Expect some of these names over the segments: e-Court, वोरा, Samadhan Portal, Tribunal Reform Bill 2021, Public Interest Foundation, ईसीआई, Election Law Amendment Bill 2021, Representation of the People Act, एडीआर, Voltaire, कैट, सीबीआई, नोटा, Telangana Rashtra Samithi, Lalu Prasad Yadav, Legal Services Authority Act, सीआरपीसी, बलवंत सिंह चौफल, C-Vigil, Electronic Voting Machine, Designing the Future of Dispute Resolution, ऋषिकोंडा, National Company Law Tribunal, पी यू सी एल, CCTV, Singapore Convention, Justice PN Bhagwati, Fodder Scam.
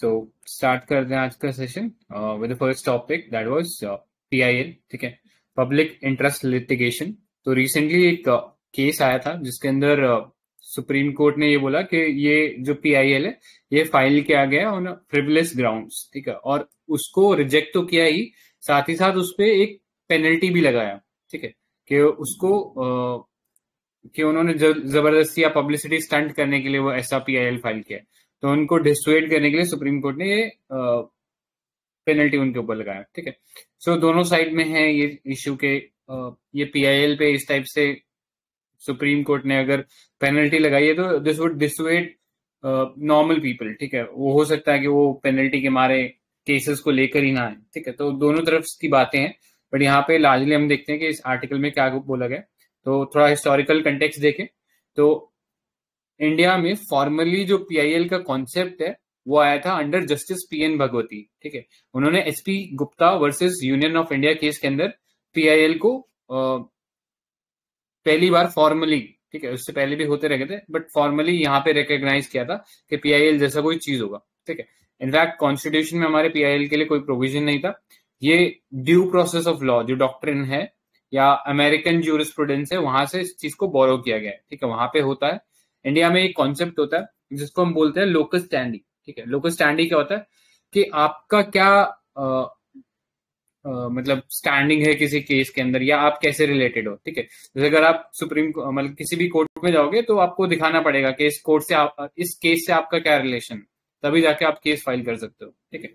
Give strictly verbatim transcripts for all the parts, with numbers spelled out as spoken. So start कर रहे हैं आज का session with the first topic that was PIL, ठीक है, पब्लिक इंटरेस्ट लिटिगेशन। तो रिसेंटली एक केस आया था जिसके अंदर सुप्रीम कोर्ट ने ये बोला कि ये जो पीआईएल है ये फाइल किया गया ऑन फ्रिवलेस ग्राउंड्स, ठीक है, और उसको रिजेक्ट तो किया ही, साथ ही साथ उसपे एक पेनल्टी भी लगाया, ठीक है, कि उसको कि उन्होंने जबरदस्ती या पब्लिसिटी स्टंट करने के लिए वो ऐसा पीआईएल फाइल किया, तो उनको डिसवेड करने के लिए सुप्रीम कोर्ट ने ये पेनल्टी उनके ऊपर लगाया, ठीक है। सो दोनों साइड में है ये इश्यू के आ, ये पीआईएल पे इस टाइप से सुप्रीम कोर्ट ने अगर पेनल्टी लगाई है तो this would dissuade normal people, ठीक है, वो हो सकता है कि वो पेनल्टी के मारे केसेस को लेकर ही ना आए, ठीक है, तो दोनों तरफ की बातें हैं। बट यहाँ पे लार्जली हम देखते हैं कि इस आर्टिकल में क्या बोला गया। तो थोड़ा हिस्टोरिकल कंटेक्स्ट देखें तो इंडिया में फॉर्मली जो पीआईएल का कॉन्सेप्ट है वो आया था अंडर जस्टिस पीएन भगवती, ठीक है, उन्होंने SP Gupta versus union of India case के अंदर पीआईएल को आ, पहली बार फॉर्मली, ठीक है, उससे पहले भी होते रह गए थे, बट फॉर्मली यहाँ पे रिकॉग्नाइज किया था कि पीआईएल जैसा कोई चीज होगा, ठीक है। इनफैक्ट कॉन्स्टिट्यूशन में हमारे पीआईएल के लिए कोई प्रोविजन नहीं था। ये ड्यू प्रोसेस ऑफ लॉ जो डॉक्ट्रिन है या अमेरिकन ज्यूरिस्प्रूडेंस है वहां से इस चीज को बोरो किया गया है, ठीक है, वहां पे होता है। इंडिया में एक कॉन्सेप्ट होता है जिसको हम बोलते हैं लोकस स्टैंडी, ठीक है। लोकस स्टैंडी क्या होता है कि आपका क्या आ, आ, मतलब स्टैंडिंग है किसी केस के अंदर या आप कैसे रिलेटेड हो, ठीक है। जैसे अगर आप सुप्रीम मतलब किसी भी कोर्ट में जाओगे तो आपको दिखाना पड़ेगा कि इस कोर्ट से आप इस केस से आपका क्या रिलेशन, तभी जाके आप केस फाइल कर सकते हो, ठीक है।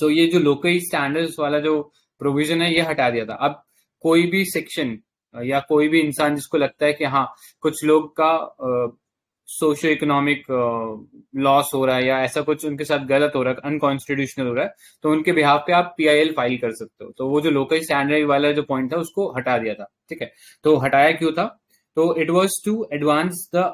सो ये जो लोकल स्टैंडर्ड्स वाला जो प्रोविजन है ये हटा दिया था। अब कोई भी सेक्शन या कोई भी इंसान जिसको लगता है कि हाँ कुछ लोग का सोशियो इकोनॉमिक लॉस हो रहा है या ऐसा कुछ उनके साथ गलत हो रहा है, अनकॉन्स्टिट्यूशनल हो रहा है, तो उनके बिहाफ पे आप पीआईएल फाइल कर सकते हो। तो वो जो लोकल स्टैंडर्ड वाला जो पॉइंट था उसको हटा दिया था, ठीक है। तो हटाया क्यों था? तो it was to advance the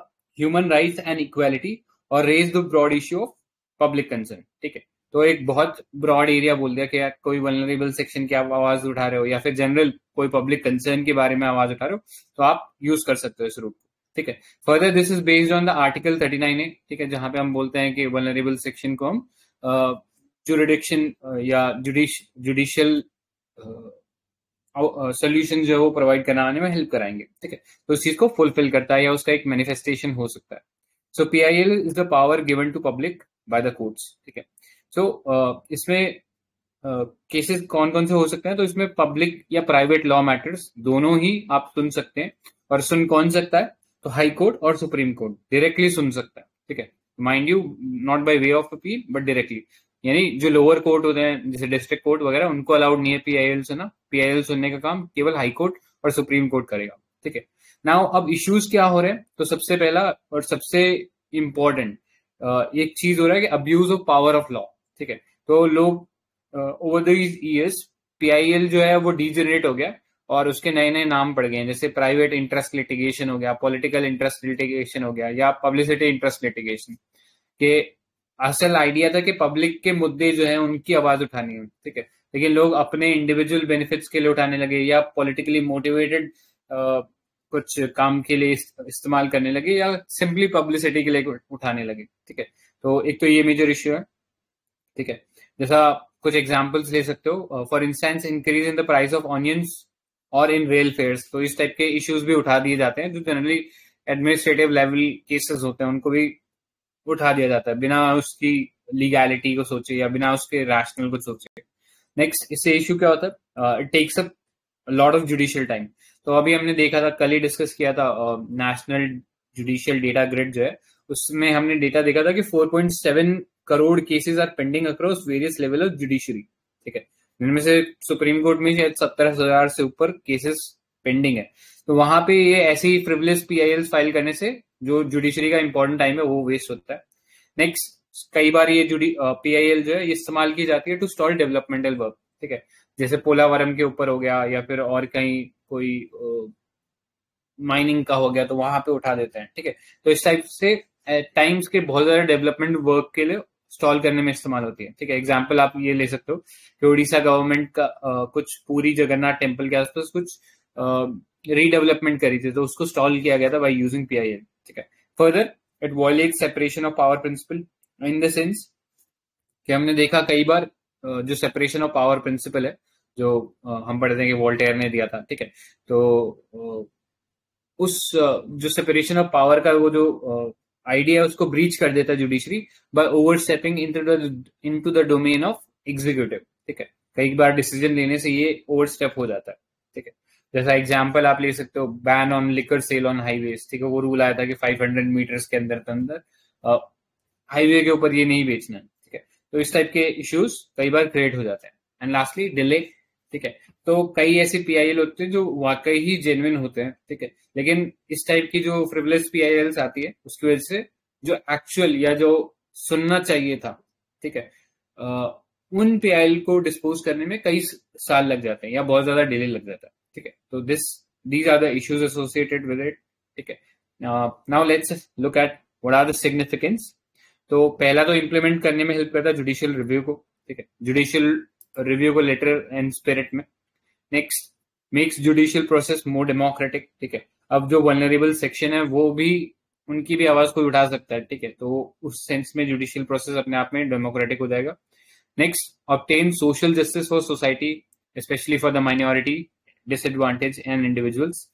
human rights and equality और raise the broad issue of public concern, ठीक है। तो एक बहुत ब्रॉड एरिया बोल दिया कि यार कोई वल्नरेबल सेक्शन की आप आवाज उठा रहे हो या फिर जनरल कोई पब्लिक कंसर्न के बारे में आवाज उठा रहे हो तो आप यूज कर सकते हो इस रूट को, ठीक है। Further this is based on the article thirty nine A, ठीक है, जहां पे हम बोलते हैं कि वल्नरेबल सेक्शन को हम जुरिडिक्शन या जुडिश जुडिशियल सोल्यूशन जो है वो प्रोवाइड कराने में हेल्प कराएंगे, ठीक है। तो उस चीज को फुलफिल करता है या उसका एक मैनिफेस्टेशन हो सकता है। So PIL is the power given to public by the courts, ठीक है। सो so, uh, इसमें केसेस uh, कौन कौन से हो सकते हैं? तो इसमें पब्लिक या प्राइवेट लॉ मैटर्स दोनों ही आप सुन सकते हैं। और सुन कौन सकता है? तो हाई कोर्ट और सुप्रीम कोर्ट डायरेक्टली सुन सकता है, ठीक है, mind you not by way of appeal but directly, यानी जो लोअर कोर्ट होते हैं जैसे डिस्ट्रिक्ट कोर्ट वगैरह उनको अलाउड नहीं है पीआईएल सुनना। पीआईएल सुनने का काम केवल हाई कोर्ट और सुप्रीम कोर्ट करेगा, ठीक है। नाउ अब इश्यूज क्या हो रहे हैं? तो सबसे पहला और सबसे इम्पोर्टेंट Uh, एक चीज हो रहा है कि abuse of power of law, ठीक है। तो लोग ओवर दीज इयर्स पीआईएल जो है वो डीजनरेट हो गया और उसके नए नए नाम पड़ गए हैं, जैसे प्राइवेट इंटरेस्ट लिटिगेशन हो गया, पॉलिटिकल इंटरेस्ट लिटिगेशन हो गया या पब्लिसिटी इंटरेस्ट लिटिगेशन। के असल आइडिया था कि पब्लिक के मुद्दे जो है उनकी आवाज उठानी है, ठीक है, लेकिन लोग अपने इंडिविजुअल बेनिफिट्स के लिए उठाने लगे या पॉलिटिकली मोटिवेटेड uh, कुछ काम के लिए इस, इस्तेमाल करने लगे या सिंपली पब्लिसिटी के लिए उठाने लगे, ठीक है। तो एक तो ये मेजर इश्यू है, ठीक है। जैसा कुछ एग्जांपल्स ले सकते हो, for instance increase in the price of onions और इन रेल फेयर्स, तो इस टाइप के इश्यूज भी उठा दिए जाते हैं जो जनरली एडमिनिस्ट्रेटिव लेवल केसेस होते हैं उनको भी उठा दिया जाता है बिना उसकी लीगैलिटी को सोचे या बिना उसके रैशनल को सोचे। नेक्स्ट, इससे इश्यू क्या होता है? It takes up lot of judicial time. तो अभी हमने देखा था, कल ही डिस्कस किया था, नेशनल जुडिशियल डेटा ग्रिड जो है उसमें हमने डेटा देखा था कि four point seven crore cases are pending across various level of judiciary, ठीक है, जिनमें से सुप्रीम कोर्ट में शायद सत्रह हज़ार से ऊपर केसेस पेंडिंग है। तो वहां पे ये ऐसी फ्रिवलेस पीआईएल फाइल करने से जो जुडिशरी का इंपॉर्टेंट टाइम है वो वेस्ट होता है। नेक्स्ट, कई बार ये जुडी पीआईएल जो है ये इस्तेमाल की जाती है टू स्टॉल डेवलपमेंटल वर्क, ठीक है, जैसे पोलावरम के ऊपर हो गया या फिर और कहीं कोई माइनिंग uh, का हो गया तो वहां पे उठा देते हैं, ठीक है। तो इस टाइप से टाइम्स uh, के बहुत ज्यादा डेवलपमेंट वर्क के लिए स्टॉल करने में इस्तेमाल होती है, ठीक है। एग्जांपल आप ये ले सकते हो कि उड़ीसा गवर्नमेंट का uh, कुछ पूरी जगन्नाथ टेम्पल के आसपास कुछ रीडेवलपमेंट uh, करी थी तो उसको स्टॉल किया गया था बाय यूजिंग पीआईएल, ठीक है। Further it violate separation of power principle in the sense कि हमने देखा कई बार जो सेपरेशन ऑफ पावर प्रिंसिपल है जो हम पढ़ते हैं कि वोल्टेयर ने दिया था, ठीक है, तो उस जो सेपरेशन ऑफ पावर का वो जो आइडिया है उसको ब्रीच कर देता है judiciary by overstepping into the into the domain of executive, ठीक है। कई बार डिसीजन लेने से ये ओवरस्टेप हो जाता है, ठीक है। जैसा एग्जांपल आप ले सकते हो ban on liquor sale on highways, ठीक है, वो रूल आया था कि पाँच सौ मीटर्स के अंदर अंदर हाईवे के ऊपर ये नहीं बेचना, ठीक है। तो इस टाइप के इश्यूज कई बार क्रिएट हो जाते हैं। एंड लास्टली डिले, ठीक है, तो कई ऐसे पीआईएल होते हैं जो वाकई ही जेन्युइन होते हैं, ठीक है, लेकिन इस टाइप की जो फ्रिवलेस पीआईएल्स आती है उसकी वजह से जो एक्चुअल या जो सुनना चाहिए था, ठीक है, उन पीआईएल को डिस्पोज करने में कई साल लग जाते हैं या बहुत ज्यादा डिले लग जाता है, ठीक है। तो this these are the issues associated with it, ठीक है। Now let's look at what are the significance. तो पहला तो इम्प्लीमेंट करने में हेल्प करता है जुडिशियल रिव्यू को, ठीक है, जुडिशियल रिव्यू को लेटर एंड स्पिरिट में। Next, makes judicial process more democratic, ठीक है, अब जो वल्नरेबल सेक्शन है वो भी उनकी भी आवाज को उठा सकता है, ठीक है, तो उस सेंस में जुडिशियल प्रोसेस अपने आप में डेमोक्रेटिक हो जाएगा। Next, obtain social justice for society specially for the minority, disadvantage and individuals.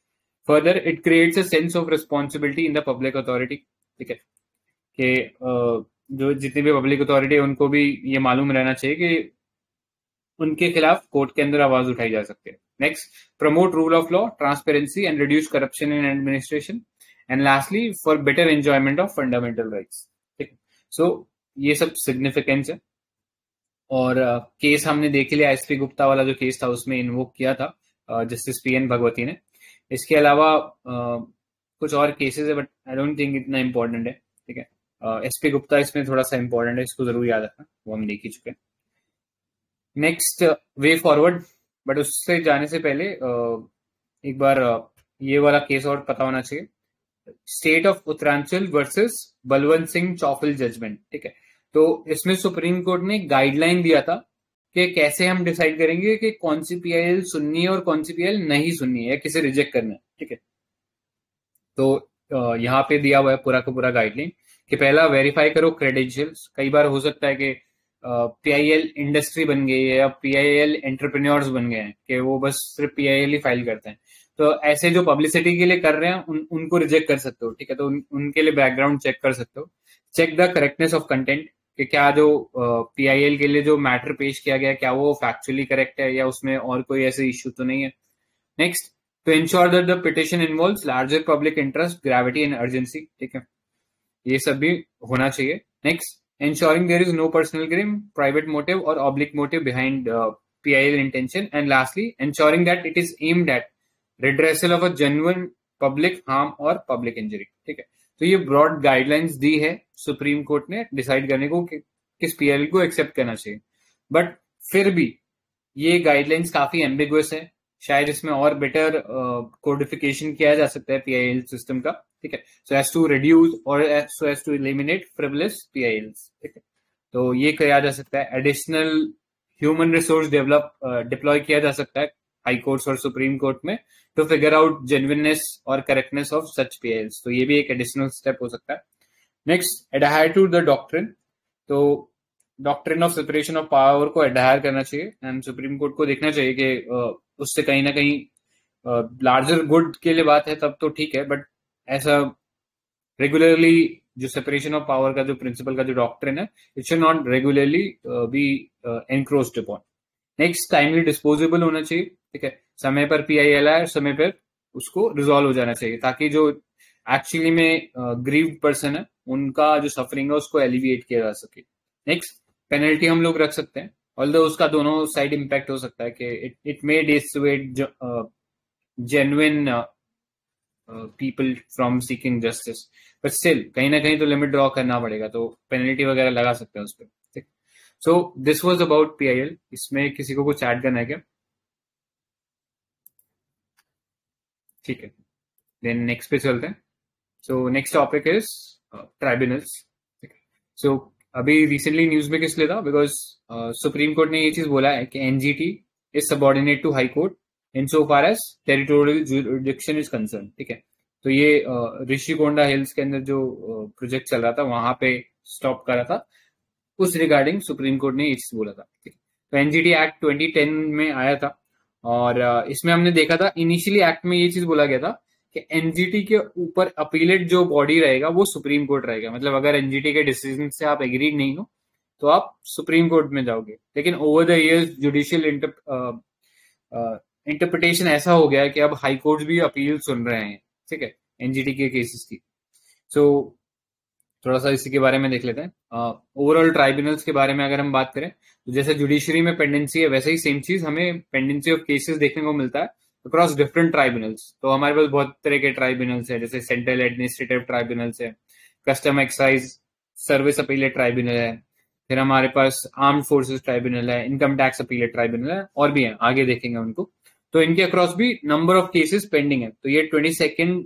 Further it creates a sense of responsibility in the public authority, ठीक है, कि जो जितनी भी पब्लिक अथॉरिटी है उनको भी ये मालूम रहना चाहिए कि उनके खिलाफ कोर्ट के अंदर आवाज उठाई जा सकती है। Next, promote rule of law, transparency and reduce corruption in administration. And lastly for better enjoyment of fundamental rights, ठीक है। सो ये सब सिग्निफिकेंस है। और केस uh, हमने देख लिया, एसपी गुप्ता वाला जो केस था उसमें इन्वोक किया था जस्टिस पीएन भगवती ने। इसके अलावा uh, कुछ और केसेस है बट आई डोंट थिंक इतना इम्पोर्टेंट है, ठीक है। एसपी गुप्ता इसमें थोड़ा सा इम्पोर्टेंट है, इसको जरूर याद रखना, वो हम देख ही चुके हैं। नेक्स्ट, वे फॉरवर्ड, बट उससे जाने से पहले uh, एक बार uh, ये वाला केस और पता होना चाहिए, state of Uttaranchal versus बलवंत सिंह चौफल judgment, ठीक है। तो इसमें सुप्रीम कोर्ट ने गाइडलाइन दिया था कि कैसे हम डिसाइड करेंगे कि कौन सी पीआईएल सुननी है और कौन सी पीआईएल नहीं सुननी है या किसे रिजेक्ट करना है, ठीक है। तो यहाँ पे दिया हुआ है पूरा का पूरा गाइडलाइन कि पहला वेरीफाई करो क्रेडेंशियल्स। कई बार हो सकता है कि पीआईएल इंडस्ट्री बन गई है या पीआईएल एंटरप्रेन्योर्स बन गए हैं कि वो बस सिर्फ पीआईएल ही फाइल करते हैं, तो ऐसे जो पब्लिसिटी के लिए कर रहे हैं उन, उनको रिजेक्ट कर सकते हो, ठीक है। तो उन, उनके लिए बैकग्राउंड चेक कर सकते हो। Check the correctness of content, कि क्या जो पीआईएल uh, के लिए जो मैटर पेश किया गया क्या वो फैक्चुअली करेक्ट है या उसमें और कोई ऐसे इश्यू तो नहीं है। Next, to ensure that the petition involves larger public interest, gravity and urgency, ठीक है, ये सब भी होना चाहिए। Next, ensuring there is no personal gain, private motive or oblique motive behind uh, P I L intention, and lastly ensuring that it is aimed at redressal of a genuine public harm or public injury, ठीक है। तो ये broad guidelines दी है supreme court ने decide करने को कि किस P I L को एक्सेप्ट करना चाहिए, बट फिर भी ये गाइडलाइंस काफी एम्बिगुअस है, शायद इसमें और बेटर कोडिफिकेशन uh, किया जा सकता है पीआईएल सिस्टम का, ठीक है, सो एज टू रिड्यूस और so as to eliminate frivolous PILs, ठीक है। तो ये किया जा सकता है, additional human resource develop deploy किया जा सकता है हाई कोर्ट्स और सुप्रीम कोर्ट में टू फिगर आउट जेन्युइननेस और करेक्टनेस ऑफ सच पीआईएल्स, तो ये भी एक एडिशनल स्टेप हो सकता है। Next, adhere to the doctrine, तो doctrine of separation of power को एडहायर करना चाहिए एंड सुप्रीम कोर्ट को देखना चाहिए कि uh, उससे कहीं ना कहीं लार्जर गुड के लिए बात है तब तो ठीक है, बट ऐसा रेगुलरली जो सेपरेशन ऑफ पावर का जो प्रिंसिपल का जो डॉक्ट्रिन है it should not regularly be encroached upon. Next, timely disposable होना चाहिए, ठीक है, समय पर पीआईएल आए और समय पर उसको रिजॉल्व हो जाना चाहिए ताकि जो एक्चुअली में ग्रीव्ड पर्सन है उनका जो सफरिंग है उसको एलिविएट किया जा सके। नेक्स्ट, पेनल्टी हम लोग रख सकते हैं, ऑल्दो उसका दोनों साइड इम्पैक्ट हो सकता है कि it may dissuade genuine people from seeking justice, but still कहीं ना कहीं तो लिमिट ड्रॉ करना पड़ेगा, तो पेनल्टी वगैरह लगा सकते हैं उस पर, ठीक। So this was about PIL. इसमें किसी को कुछ ऐड करना है क्या? ठीक है, देन नेक्स्ट पे चलते हैं। So next topic is tribunals. So अभी रिसेंटली न्यूज में किस लिए था, बिकॉज सुप्रीम कोर्ट ने ये चीज बोला है कि NGT is subordinate to high court in so far as territorial jurisdiction is concern, ठीक है। तो ये ऋषिकोंडा uh, हिल्स के अंदर जो प्रोजेक्ट uh, चल रहा था वहां पे स्टॉप करा था, उस रिगार्डिंग सुप्रीम कोर्ट ने इट्स बोला था। तो एनजीटी एक्ट ट्वेंटी टेन में आया था और इसमें हमने देखा था इनिशियली एक्ट में ये चीज बोला गया था कि एनजीटी के ऊपर अपीलेट जो बॉडी रहेगा वो सुप्रीम कोर्ट रहेगा, मतलब अगर एनजीटी के डिसीजन से आप एग्री नहीं हो तो आप सुप्रीम कोर्ट में जाओगे। लेकिन over the years judicial interpretation ऐसा हो गया कि अब हाई कोर्ट भी अपील सुन रहे हैं, ठीक है, एनजीटी के केसेस की। सो थोड़ा सा इसी के बारे में देख लेते हैं। ओवरऑल ट्राइब्यूनल्स के बारे में अगर हम बात करें तो जैसे जुडिशरी में पेंडेंसी है वैसे ही सेम चीज हमें पेंडेंसी ऑफ केसेस देखने को मिलता है अक्रॉस डिफरेंट ट्राइब्यूनल्स। तो हमारे पास बहुत तरह के ट्राइब्यूनल्स है, जैसे सेंट्रल एडमिनिस्ट्रेटिव ट्राइब्यूनल्स है, custom excise service appellate tribunal है, फिर हमारे पास आर्म्ड फोर्सेस ट्राइब्यूनल है, इनकम टैक्स अपीलेट ट्राइब्यूनल है और भी है, आगे देखेंगे उनको। तो इनके अक्रॉस भी नंबर ऑफ केसेस पेंडिंग है। तो ये twenty second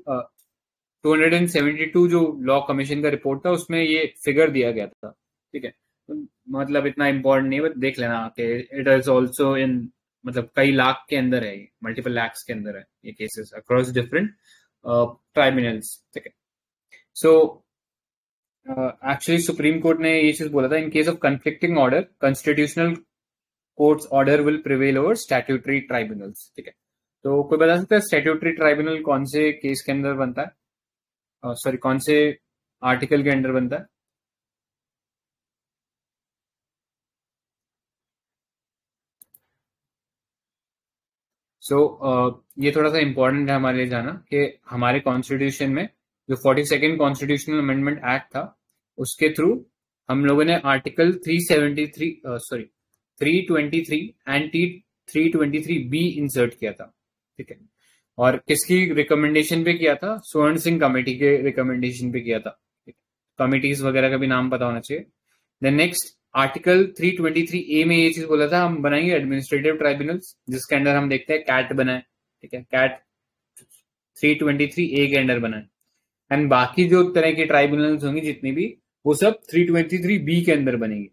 two hundred and seventy two जो लॉ कमीशन का रिपोर्ट था उसमें ये फिगर दिया गया था, ठीक है। तो मतलब इतना इम्पोर्टेंट नहीं है, देख लेना कि इट इज ऑल्सो इन, मतलब कई लाख के अंदर है, ये मल्टीपल लैक्स के अंदर है ये केसेस अक्रॉस डिफरेंट ट्राइब्यूनल्स, ठीक है। सो एक्चुअली सुप्रीम कोर्ट ने ये चीज बोला था, in case of conflicting order constitutional courts order will prevail over statutory tribunals, ठीक है। तो कोई बता सकता है स्टैट्यूटरी ट्राइब्यूनल कौन से केस के अंदर बनता है, सॉरी uh, कौन से आर्टिकल के अंडर बनता है? सो so, uh, ये थोड़ा सा इंपॉर्टेंट है हमारे लिए जाना कि हमारे कॉन्स्टिट्यूशन में जो forty second constitutional amendment act था उसके थ्रू हम लोगों ने article three seventy three sorry three twenty three and three twenty three B insert किया था, ठीक है। और किसकी रिकमेंडेशन पे किया था? स्वर्ण सिंह कमेटी के रिकमेंडेशन पे किया था। कमेटीज वगैरह का भी नाम पता होना चाहिए। Then next article three twenty three A में ये चीज बोला था हम बनाएंगे एडमिनिस्ट्रेटिव ट्राइब्यूनल्स, जिसके अंदर हम देखते हैं कैट बनाए, ठीक है, कैट three twenty three A के अंडर बनाए एंड बाकी जो तरह के ट्राइब्यूनल्स होंगे जितनी भी वो सब थ्री ट्वेंटी थ्री बी के अंदर बनेंगे,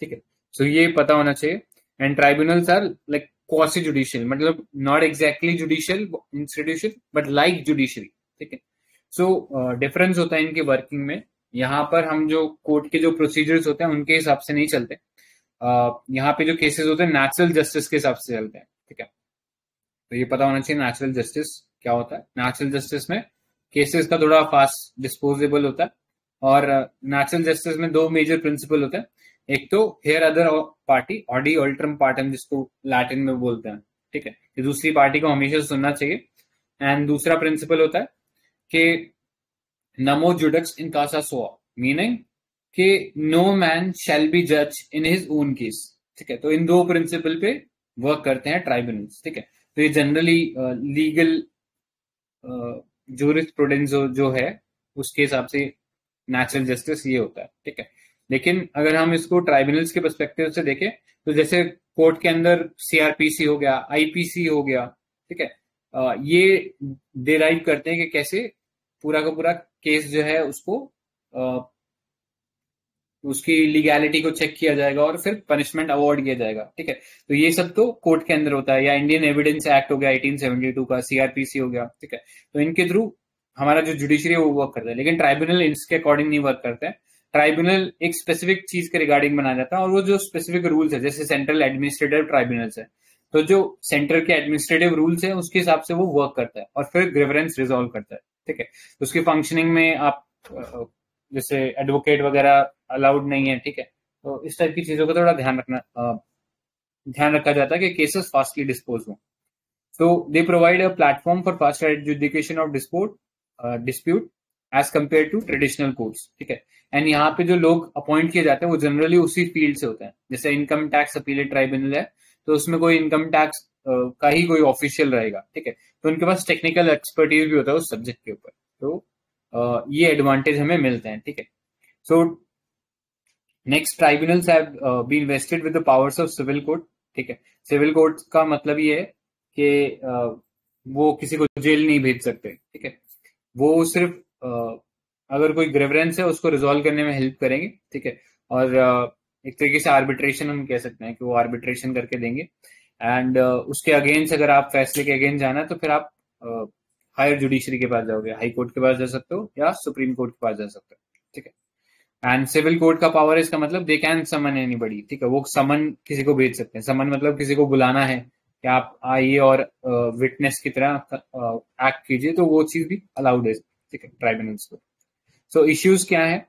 ठीक है। सो ये पता होना चाहिए। And tribunals are like quasi judicial, मतलब not exactly judicial institution but like judiciary, ठीक है। सो डिफरेंस होता है इनके वर्किंग में। यहाँ पर हम जो कोर्ट के जो प्रोसीजर्स होते हैं उनके हिसाब से नहीं चलते, uh, यहाँ पे जो केसेस होते हैं नेचुरल जस्टिस के हिसाब से चलते हैं, ठीक है। तो ये पता होना चाहिए नेचुरल जस्टिस क्या होता है। नेचुरल जस्टिस में केसेस का थोड़ा फास्ट डिस्पोजेबल होता है और नेचुरल uh, जस्टिस में दो मेजर प्रिंसिपल होते हैं, एक तो hear other party Audi ऑल्ट्रम partum जिसको लैटिन में बोलते हैं, ठीक है, कि दूसरी पार्टी को हमेशा सुनना चाहिए। एंड दूसरा प्रिंसिपल होता है कि नमो जुडक्स इन कासा सोआ, मीनिंग कि नो मैन शैल बी जज इन हिज ओन केस, ठीक है। तो इन दो प्रिंसिपल पे वर्क करते हैं ट्राइब्यूनल्स, ठीक है। तो ये जनरली लीगल ज्यूरिसप्रूडेंस जो है उसके हिसाब से नेचुरल जस्टिस ये होता है, ठीक है। लेकिन अगर हम इसको ट्राइब्यूनल्स के पर्सपेक्टिव से देखें तो जैसे कोर्ट के अंदर सीआरपीसी हो गया, आईपीसी हो गया, ठीक है, ये डिराइव करते हैं कि कैसे पूरा का पूरा केस जो है उसको आ, उसकी लीगैलिटी को चेक किया जाएगा और फिर पनिशमेंट अवॉर्ड किया जाएगा, ठीक है। तो ये सब तो कोर्ट के अंदर होता है, या इंडियन एविडेंस एक्ट हो गया एटीन सेवेंटी टू का, सीआरपीसी हो गया, ठीक है। तो इनके थ्रू हमारा जो जुडिशरी है वो वर्क करता है, लेकिन ट्राइब्यूनल इसके अकॉर्डिंग नहीं वर्क करता है। ट्राइब्यूनल एक स्पेसिफिक चीज के रिगार्डिंग बनाया जाता है और वो जो स्पेसिफिक रूल्स है, जैसे सेंट्रल एडमिनिस्ट्रेटिव ट्राइब्यूनल्स है तो जो सेंटर के एडमिनिस्ट्रेटिव रूल्स है उसके हिसाब से वो वर्क करता है और फिर ग्रीवेंस रिजॉल्व करता है, ठीक है। उसकी फंक्शनिंग में आप जैसे एडवोकेट वगैरह अलाउड नहीं है, ठीक है। तो इस टाइप की चीजों का थोड़ा ध्यान रखना ध्यान रखा जाता है कि केसेस फास्टली डिस्पोज हों। So they provide a platform for fast adjudication of dispute dispute as compare to traditional courts, ठीक है। एंड यहाँ पे जो लोग अपॉइंट किए जाते हैं वो जनरली उसी फील्ड से होते हैं, जैसे इनकम टैक्स अपीलेट ट्राइब्यूनल है तो उसमें कोई इनकम टैक्स का ही कोई ऑफिशियल रहेगा, ठीक है। तो उनके पास टेक्निकल एक्सपर्टीज भी होता है उस सब्जेक्ट के ऊपर, तो ये एडवांटेज हमें मिलते हैं, ठीक है। So next tribunals have been vested with the powers of civil court, ठीक है। सिविल कोर्ट का मतलब ये है कि uh, वो किसी को जेल नहीं भेज सकते, ठीक है। वो सिर्फ uh, अगर कोई ग्रीवेंस है उसको रिजॉल्व करने में हेल्प करेंगे, ठीक है। और uh, एक तरीके से आर्बिट्रेशन हम कह सकते हैं कि वो आर्बिट्रेशन करके देंगे। एंड uh, उसके अगेंस्ट अगर आप फैसले के अगेंस्ट जाना है तो फिर आप हायर uh, जुडिशरी के पास जाओगे, हाई कोर्ट के पास जा सकते हो या सुप्रीम कोर्ट के पास जा सकते हो, ठीक है। एंड सिविल कोर्ट का पावर है, इसका मतलब दे कैन समन एनीबडी, ठीक है, वो समन किसी को भेज सकते हैं। समन मतलब किसी को बुलाना है कि आप आइए और विटनेस की तरह एक्ट कीजिए, तो वो चीज भी अलाउड है, ठीक है, ट्राइब्यूनल्स को। सो इश्यूज क्या है,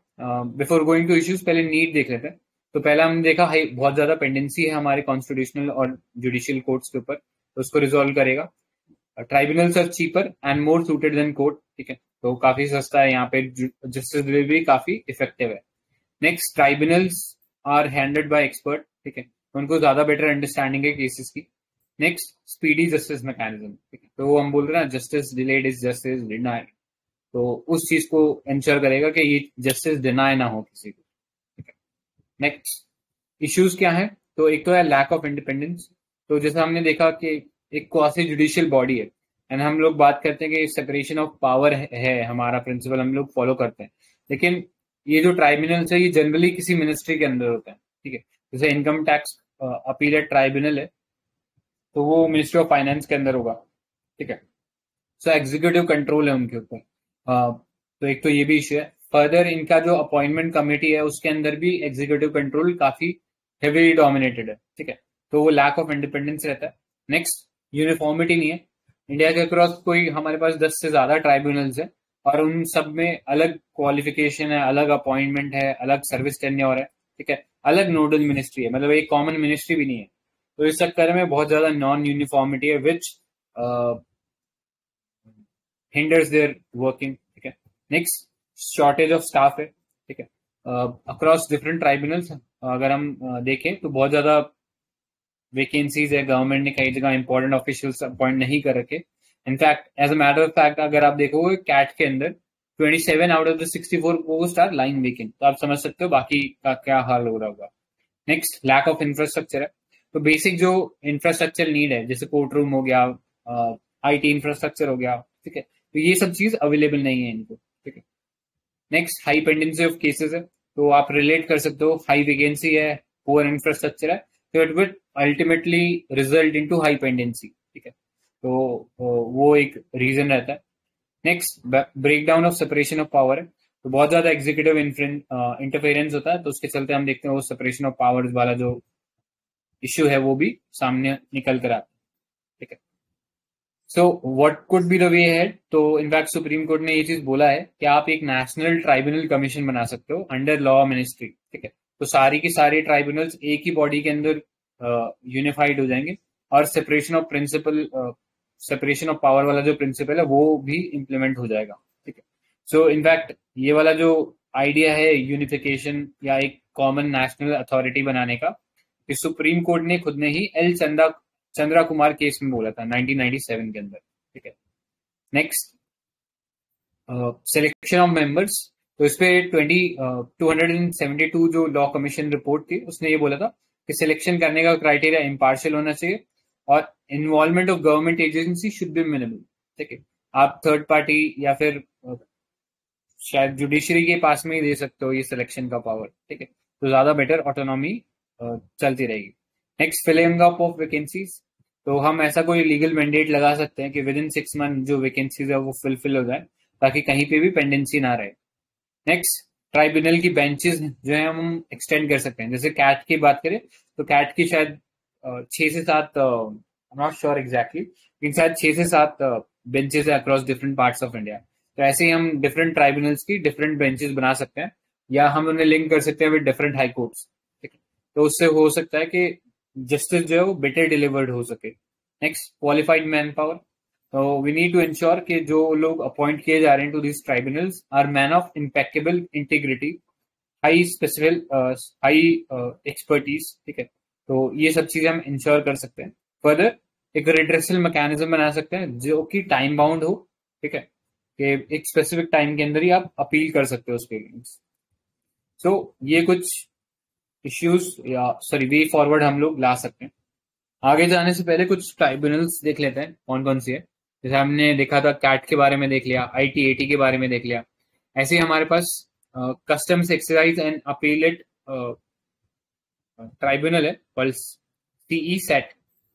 बिफोर गोइंग टू इश्यूज पहले नीड देख लेते हैं। तो पहला हमने देखा है बहुत ज्यादा पेंडेंसी है हमारे कॉन्स्टिट्यूशनल और जुडिशियल कोर्ट्स के ऊपर, तो उसको रिजोल्व करेगा। Tribunals are cheaper and more suited than court, ठीक है, तो काफी सस्ता है, यहाँ पे जस्टिस डिलीवरी काफी इफेक्टिव है। Next, tribunals are handled by expert, ठीक है, उनको ज्यादा बेटर अंडरस्टैंडिंग है केसेस की। नेक्स्ट, स्पीडी जस्टिस मैकेनिज्म, ठीक है, तो वो हम बोल रहे हैं justice delayed is justice denied, तो उस चीज को इंश्योर करेगा कि ये जस्टिस डिनाई ना हो किसी को, ठीक है। नेक्स्ट इश्यूज क्या है, तो एक तो है लैक ऑफ इंडिपेंडेंस, तो जैसा हमने देखा कि एक क्वासी जुडिशियल बॉडी है एंड हम लोग बात करते हैं कि सेपरेशन ऑफ पावर है हमारा प्रिंसिपल, हम लोग फॉलो करते हैं, लेकिन ये जो ट्राइब्यूनल्स है ये जनरली किसी मिनिस्ट्री के अंदर होता है, ठीक है, जैसे इनकम टैक्स अपीलेट ट्राइब्यूनल है तो वो मिनिस्ट्री ऑफ फाइनेंस के अंदर होगा, ठीक है, सो एग्जीक्यूटिव कंट्रोल है उनके ऊपर, तो एक तो ये भी इश्यू है। फर्दर इनका जो अपॉइंटमेंट कमेटी है उसके अंदर भी एग्जीक्यूटिव कंट्रोल काफी हेवीली डोमिनेटेड है, ठीक है, तो वो लैक ऑफ इंडिपेंडेंस रहता है। नेक्स्ट, यूनिफॉर्मिटी नहीं है इंडिया के अक्रॉस, कोई हमारे पास दस से ज्यादा ट्राइब्यूनल्स है और उन सब में अलग क्वालिफिकेशन है, अलग अपॉइंटमेंट है, अलग सर्विस टेन्योर है, ठीक है, अलग नोडल मिनिस्ट्री है, मतलब एक कॉमन मिनिस्ट्री भी नहीं है, तो इस चक्कर में बहुत ज्यादा नॉन यूनिफॉर्मिटी है विच हिंडर्स देयर वर्किंग, ठीक है। नेक्स्ट, शॉर्टेज ऑफ स्टाफ है, ठीक है, अक्रॉस डिफरेंट ट्राइब्यूनल्स अगर हम uh, देखें तो बहुत ज्यादा वेकेंसीज है, गवर्नमेंट ने कई जगह इंपॉर्टेंट ऑफिशियल्स अपॉइंट नहीं कर रखे। In fact as a matter of fact अगर आप देखोगे कैट के अंदर सत्ताईस आउट ऑफ द चौंसठ पोस्ट आर लाइंग वेकेंट, तो आप समझ सकते हो बाकी का क्या हाल हो रहा होगा। नेक्स्ट, लैक ऑफ इंफ्रास्ट्रक्चर है, तो बेसिक जो इंफ्रास्ट्रक्चर नीड है जैसे कोर्ट रूम हो गया, आईटी इंफ्रास्ट्रक्चर हो गया, ठीक है, तो ये सब चीज अवेलेबल नहीं है इनको, ठीक है। Next, high pendency of cases है, तो आप रिलेट कर सकते हो, हाई वेकेंसी है, पुअर इंफ्रास्ट्रक्चर है, तो it will ultimately result into high pendency, ठीक है, तो वो एक रीजन रहता है। Next, breakdown of separation of power है, तो बहुत ज्यादा एग्जीक्यूटिव इंटरफेरेंस होता है, तो उसके चलते हम देखते हैं वो सेपरेशन ऑफ पावर्स वाला जो इश्यू है वो भी सामने निकल कर आता है, ठीक है। So what could be the way head, तो इनफैक्ट सुप्रीम कोर्ट ने ये चीज बोला है कि आप एक नेशनल ट्राइब्यूनल कमीशन बना सकते हो अंडर लॉ मिनिस्ट्री, ठीक है, तो सारी की सारी ट्राइब्यूनल्स एक ही बॉडी के अंदर यूनिफाइड uh, हो जाएंगे और separation of principle separation of power वाला जो प्रिंसिपल है वो भी इम्प्लीमेंट हो जाएगा, ठीक है। सो इनफैक्ट ये वाला जो आइडिया है यूनिफिकेशन या एक कॉमन नेशनल अथॉरिटी बनाने का, इस सुप्रीम कोर्ट ने खुद ने ही एल चंद्रा चंद्रा कुमार केस में बोला था नाइनटीन नाइंटी सेवन के अंदर, ठीक है। नेक्स्ट, सिलेक्शन ऑफ मेंबर्स, तो इस पे टू हंड्रेड सेवेंटी टू जो लॉ कमीशन रिपोर्ट थी उसने ये बोला था कि सिलेक्शन करने का क्राइटेरिया इम्पार्शियल होना चाहिए और involvement of government agency should be minimal, ठीक है, आप थर्ड पार्टी या फिर शायद जुडिशरी के पास में ही दे सकते हो ये सिलेक्शन का पावर, ठीक है, तो ज्यादा बेटर ऑटोनॉमी चलती रहेगी। Next, filling up of vacancies, तो हम ऐसा कोई लीगल मैंडेट लगा सकते हैं कि विद इन सिक्स मंथ जो वैकेंसीज है वो फुलफिल हो जाए ताकि कहीं पे भी पेंडेंसी ना रहे। नेक्स्ट, ट्राइब्यूनल की बेंचेस जो है हम एक्सटेंड कर सकते हैं, जैसे कैट की बात करें तो कैट की शायद छह से सात नॉट श्योर एग्जैक्टली लेकिन शायद छह से सात बेंचेस है across different parts of India, तो ऐसे ही हम डिफरेंट ट्राइब्यूनल्स की डिफरेंट बेंचेस बना सकते हैं या हम उन्हें लिंक कर सकते हैं विद डिफरेंट हाई कोर्ट्स, ठीक है, तो उससे हो सकता है कि जस्टिस जो है वो बेटर डिलीवर्ड हो सके। नेक्स्ट, क्वालिफाइड मैन पावर, तो वी नीड टू इंश्योर कि जो लोग अपॉइंट किए जा रहे हैं to this tribunals are man of impeccable integrity, high specific high expertise, ठीक है, तो ये सब चीजें हम इंश्योर कर सकते हैं। फर्दर, एक रिड्रेसल मैकेनिज्म बना सकते हैं जो कि टाइम बाउंड हो, ठीक है, कि एक स्पेसिफिक टाइम के अंदर ही आप अपील कर सकते हो उसके अगेंस्ट। सो so, ये कुछ इश्यूज या सॉरी वे फॉरवर्ड हम लोग ला सकते हैं। आगे जाने से पहले कुछ ट्राइब्यूनल्स देख लेते हैं कौन कौन सी है, जैसे हमने देखा था कैट के बारे में देख लिया, आईटीएटी के बारे में देख लिया, ऐसे ही हमारे पास customs exercise and appellate tribunal है पल्स सीई सेट,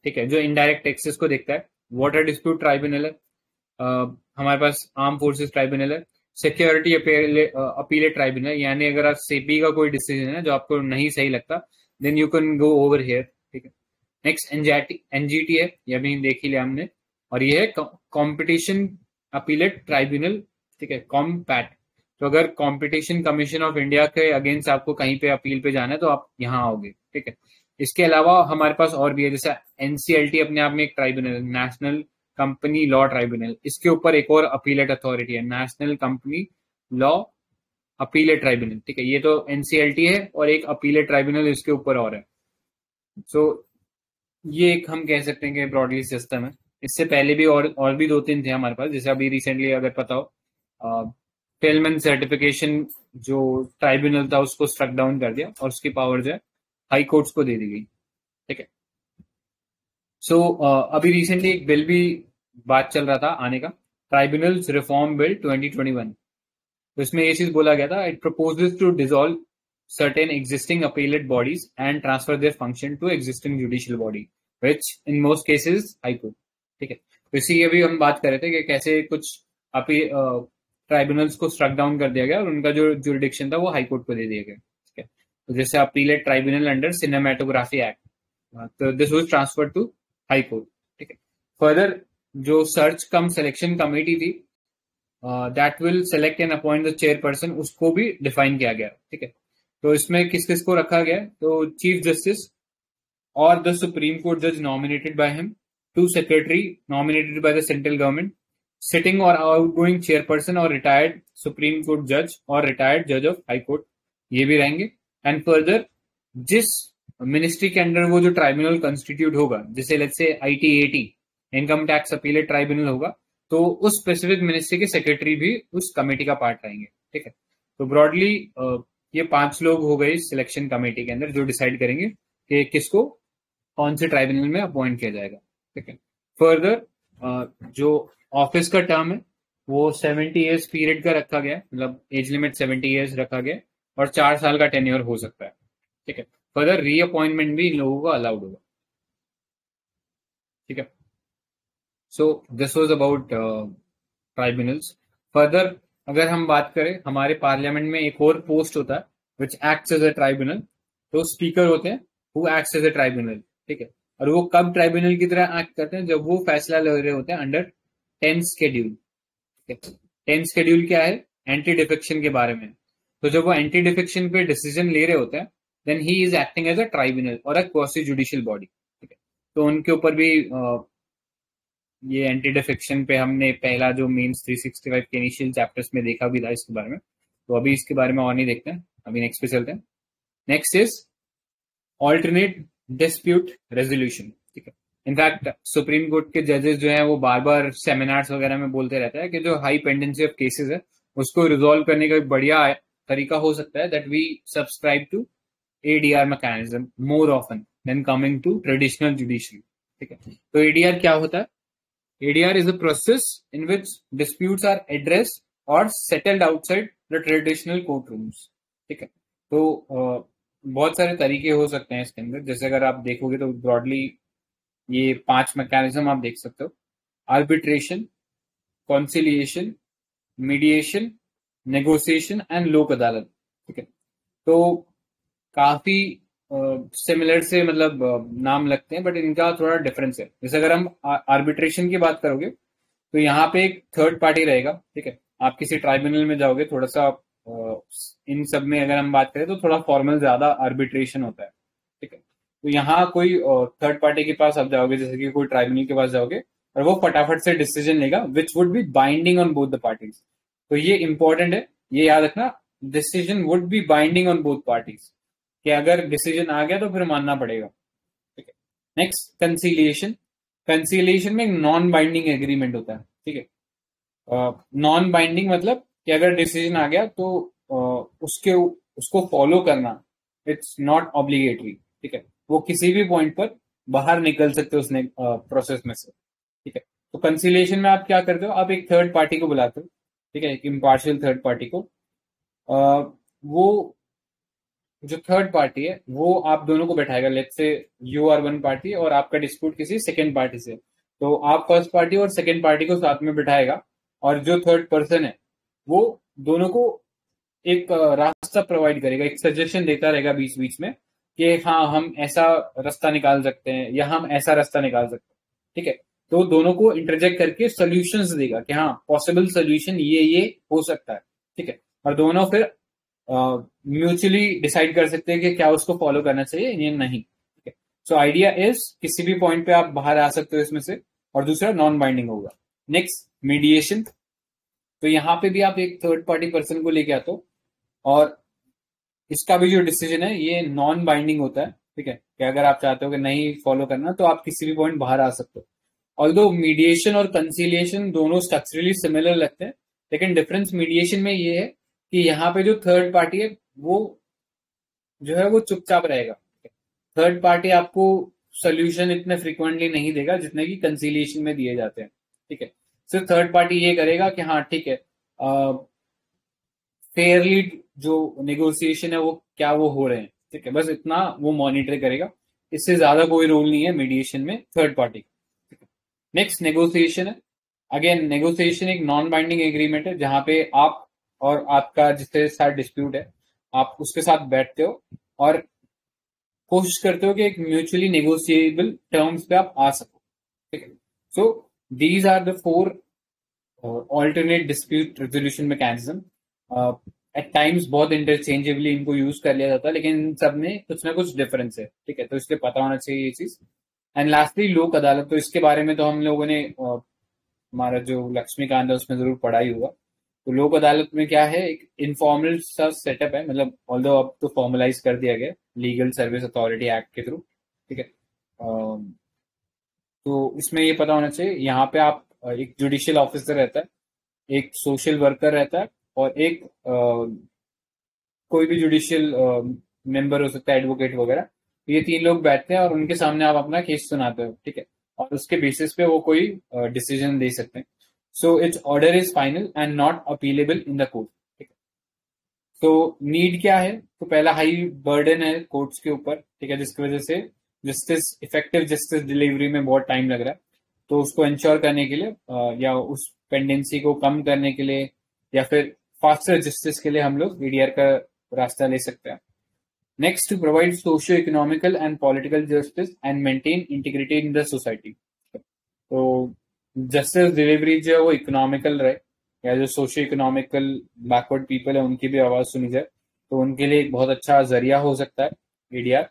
ठीक है, जो इनडायरेक्ट टैक्सेस को देखता है। वाटर डिस्प्यूट ट्राइब्यूनल है, uh, हमारे पास आर्म फोर्सेस ट्राइब्यूनल है, सिक्योरिटी अपीलेट ट्राइब्यूनल, यानी अगर आप सेबी का कोई डिसीजन है जो आपको नहीं सही लगता, then you can go over here. ठीक है, नेक्स्ट एनजीटी है, यह भी देख ही लिया हमने, और ये है कॉम्पिटिशन अपीलेट ट्राइब्यूनल। ठीक है, कॉम्पैट, तो अगर कॉम्पिटिशन कमीशन ऑफ इंडिया के अगेंस्ट आपको कहीं पे अपील पे जाना है तो आप यहाँ आओगे। ठीक है, इसके अलावा हमारे पास और भी है, जैसे एनसीएलटी अपने आप में एक tribunal, national company law tribunal, इसके ऊपर एक और अपीलेट अथॉरिटी है, national company law appellate tribunal. ठीक है, ये तो एनसीएलटी है और एक अपीलेट ट्राइब्यूनल इसके ऊपर और है। सो so, ये एक हम कह सकते हैं कि ब्रॉडली सिस्टम है। इससे पहले भी और और भी दो तीन थे हमारे पास, जैसे अभी रिसेंटली अगर पता हो टेलमैन सर्टिफिकेशन जो ट्राइब्यूनल था उसको स्ट्रक डाउन कर दिया और उसकी पावर जो है हाई कोर्ट्स को दे दी गई। ठीक है, सो so, अभी रिसेंटली एक बिल भी बात चल रहा था आने का, tribunal reform bill twenty twenty one, तो इसमें ये चीज बोला गया था, it proposes to dissolve certain existing appellate bodies and transfer their function to existing judicial body which in most cases high court. ठीक है, तो इसी अभी हम बात कर रहे थे कि कैसे कुछ अपी ट्राइब्यूनल्स को स्ट्रक डाउन कर दिया गया और उनका जो जुरिडिक्शन था वो हाई कोर्ट को दे दिया गया। ठीक है, तो जैसे appellate tribunal under cinematography act, तो this was transferred to high court. ठीक है, फर्दर जो सर्च कम सिलेक्शन कमेटी थी, that will select and appoint the chairperson, उसको भी डिफाइन किया गया। ठीक है, तो इसमें किस किस को रखा गया, तो चीफ जस्टिस और द सुप्रीम कोर्ट जज nominated by him, two secretary nominated by the central government, sitting और आउटगोइंग चेयरपर्सन और रिटायर्ड सुप्रीम कोर्ट जज और रिटायर्ड जज ऑफ हाई कोर्ट, ये भी रहेंगे। एंड फर्दर जिस मिनिस्ट्री के अंडर वो जो ट्राइब्यूनल कंस्टिट्यूट होगा, जैसे let's say ITAT income tax appellate tribunal होगा, तो उस स्पेसिफिक मिनिस्ट्री के सेक्रेटरी भी उस कमेटी का पार्ट रहेंगे। ठीक है, तो ब्रॉडली ये पांच लोग हो गए सिलेक्शन कमेटी के अंदर जो डिसाइड करेंगे कि किसको कौन से ट्राइब्यूनल में अपॉइंट किया जाएगा। ठीक है, फर्दर जो ऑफिस का टर्म है वो सेवेंटी इयर्स पीरियड का रखा गया, मतलब एज लिमिट सेवेंटी इयर्स रखा गया और चार साल का टेन्योर हो सकता है। ठीक है, फर्दर रीअपॉइंटमेंट भी इन लोगों का अलाउड होगा। ठीक है, so this was about tribunals. Further अगर हम बात करें, हमारे पार्लियामेंट में एक और पोस्ट होता है which acts as a tribunal, तो स्पीकर होते हैं who acts as a tribunal. ठीक है, और वो कब ट्राइब्यूनल की तरह एक्ट करते हैं, जब वो फैसला ले रहे होते हैं under tenth schedule. Tenth schedule क्या है, एंटी डिफेक्शन के बारे में, तो जब वो एंटी डिफेक्शन पे डिसीजन ले रहे होते हैं then he is acting as a tribunal और अ क्वासी जुडिशियल बॉडी। ठीक है, तो उनके ऊपर भी आ, ये एंटी डिफेक्शन पे हमने पहला जो मेंस थ्री सिक्स्टी फाइव के इनिशियल चैप्टर्स में देखा भी था इसके बारे में, तो अभी इसके बारे में और नहीं देखते हैं, अभी नेक्स्ट पे चलते हैं। Next is alternate dispute resolution. ठीक है, इनफैक्ट सुप्रीम कोर्ट के जजेस जो हैं वो बार बार सेमिनार्स वगैरह में बोलते रहते हैं कि जो हाई पेंडेंसी ऑफ केसेस है उसको रिजॉल्व करने का बढ़िया तरीका हो सकता है, that we subscribe to एडीआर mechanism more often than coming to traditional judiciary. ठीक है, तो एडीआर क्या होता है, एडीआर is a process in which disputes are addressed और settled outside the traditional court rooms. ठीक है, तो uh, बहुत सारे तरीके हो सकते हैं इसके अंदर, जैसे अगर आप देखोगे तो ब्रॉडली ये पांच मैकेनिज्म आप देख सकते हो, arbitration, conciliation, mediation, negotiation and Lok Adalat. ठीक है, तो काफी सिमिलर uh, से मतलब uh, नाम लगते हैं, बट इनका थोड़ा डिफरेंस है। जैसे अगर हम आर्बिट्रेशन की बात करोगे तो यहाँ पे एक थर्ड पार्टी रहेगा। ठीक है, आप किसी ट्राइब्यूनल में जाओगे, थोड़ा सा इन सब में अगर हम बात करें तो थोड़ा फॉर्मल ज्यादा आर्बिट्रेशन होता है। ठीक है, तो यहाँ कोई थर्ड पार्टी के पास आप जाओगे, जैसे कि कोई ट्राइब्यूनल के पास जाओगे और वो फटाफट से डिसीजन लेगा which would be binding on both the parties. तो ये इंपॉर्टेंट है, ये याद रखना, decision would be binding on both parties, कि अगर डिसीजन आ गया तो फिर मानना पड़ेगा। ठीक है, नेक्स्ट कंसीलिएशन। कंसीलिएशन में एक नॉन बाइंडिंग एग्रीमेंट होता है। ठीक है, नॉन बाइंडिंग मतलब कि अगर डिसीजन आ गया तो उसके उसको फॉलो करना, इट्स नॉट ऑब्लिगेटरी। ठीक है, वो किसी भी पॉइंट पर बाहर निकल सकते हो उसने प्रोसेस में से। ठीक है, तो कंसीलिएशन में आप क्या करते हो, आप एक थर्ड पार्टी को बुलाते हो। ठीक है, एक इम्पार्शियल थर्ड पार्टी को, आ, वो जो थर्ड पार्टी है वो आप दोनों को बैठाएगा। Let's say you are one party और आपका डिस्प्यूट किसी सेकेंड पार्टी से, तो आप फर्स्ट पार्टी और सेकेंड पार्टी को साथ में बैठाएगा और जो थर्ड पर्सन है वो दोनों को एक रास्ता प्रोवाइड करेगा, एक सजेशन देता रहेगा बीच बीच में कि हाँ हम ऐसा रास्ता निकाल सकते हैं या हम ऐसा रास्ता निकाल सकते हैं, ठीक है। तो दोनों को इंटरजेक्ट करके सोल्यूशंस देगा कि हाँ पॉसिबल सोल्यूशन ये ये हो सकता है, ठीक है। और दोनों फिर म्यूचुअली डिसाइड कर सकते हैं कि क्या उसको फॉलो करना चाहिए या नहीं, ठीक है। सो आइडिया इज किसी भी पॉइंट पे आप बाहर आ सकते हो इसमें से, और दूसरा नॉन बाइंडिंग होगा। नेक्स्ट मीडिएशन, तो यहाँ पे भी आप एक थर्ड पार्टी पर्सन को लेके आते हो और इसका भी जो डिसीजन है ये नॉन बाइंडिंग होता है, ठीक है, कि अगर आप चाहते हो कि नहीं फॉलो करना तो आप किसी भी पॉइंट बाहर आ सकते हो। ऑल्दो मीडिएशन और कंसीलिएशन दोनों स्ट्रक्चरली सिमिलर लगते हैं, लेकिन डिफरेंस मीडिएशन में ये है कि यहाँ पे जो थर्ड पार्टी है वो जो है वो चुपचाप रहेगा। थर्ड पार्टी आपको सोल्यूशन इतने फ्रिक्वेंटली नहीं देगा जितने की कंसीलिएशन में दिए जाते हैं, ठीक है। सिर्फ थर्ड पार्टी ये करेगा कि हाँ ठीक है फेयरली जो नेगोशिएशन है वो क्या वो हो रहे हैं, ठीक है, बस इतना वो मॉनिटर करेगा, इससे ज्यादा कोई रोल नहीं है मीडिएशन में थर्ड पार्टी का। नेक्स्ट नेगोशिएशन है, अगेन नेगोशिएशन एक नॉन बाइंडिंग एग्रीमेंट है जहां पे आप और आपका जिसके साथ डिस्प्यूट है आप उसके साथ बैठते हो और कोशिश करते हो कि एक म्यूचुअली नेगोशिएबल टर्म्स पे आप आ सको, ठीक है। So these are the four alternate dispute resolution mechanism. At times बहुत इंटरचेंजेबली इनको यूज कर लिया जाता है, लेकिन इन सब में कुछ ना कुछ डिफरेंस है, ठीक है, तो इसलिए पता होना चाहिए ये चीज। एंड लास्टली लोक अदालत, तो इसके बारे में तो हम लोगों ने uh, हमारा जो लक्ष्मीकांत है उसमें जरूर पढ़ा ही होगा। तो लोक अदालत में क्या है, एक इनफॉर्मल सा सेटअप है, मतलब ऑल्दो अब तो फॉर्मलाइज कर दिया गया लीगल सर्विस अथॉरिटी एक्ट के थ्रू, ठीक है। तो इसमें ये पता होना चाहिए, यहाँ पे आप एक जुडिशियल ऑफिसर रहता है, एक सोशल वर्कर रहता है और एक आ, कोई भी जुडिशियल मेंबर हो सकता है, एडवोकेट वगैरह, ये तीन लोग बैठते हैं और उनके सामने आप अपना केस सुनाते हो, ठीक है, और उसके बेसिस पे वो कोई डिसीजन दे सकते हैं। So its order is final and not appealable in the court, ठीक है। तो नीड क्या है, तो पहला हाई बर्डन है कोर्ट्स के ऊपर, ठीक है, जिसकी वजह से जस्टिस इफेक्टिव जस्टिस डिलीवरी में बहुत टाइम लग रहा है, तो उसको इंश्योर करने के लिए आ, या उस पेंडेंसी को कम करने के लिए या फिर फास्टर जस्टिस के लिए हम लोग ईडीआर का रास्ता ले सकते हैं। Next, to provide socio economical and political justice and maintain integrity in the society, तो जस्टिस डिलीवरी जो है वो इकोनॉमिकल रहे, या जो सोशियो इकोनॉमिकल बैकवर्ड पीपल है उनकी भी आवाज सुनी जाए, तो उनके लिए एक बहुत अच्छा जरिया हो सकता है EDR.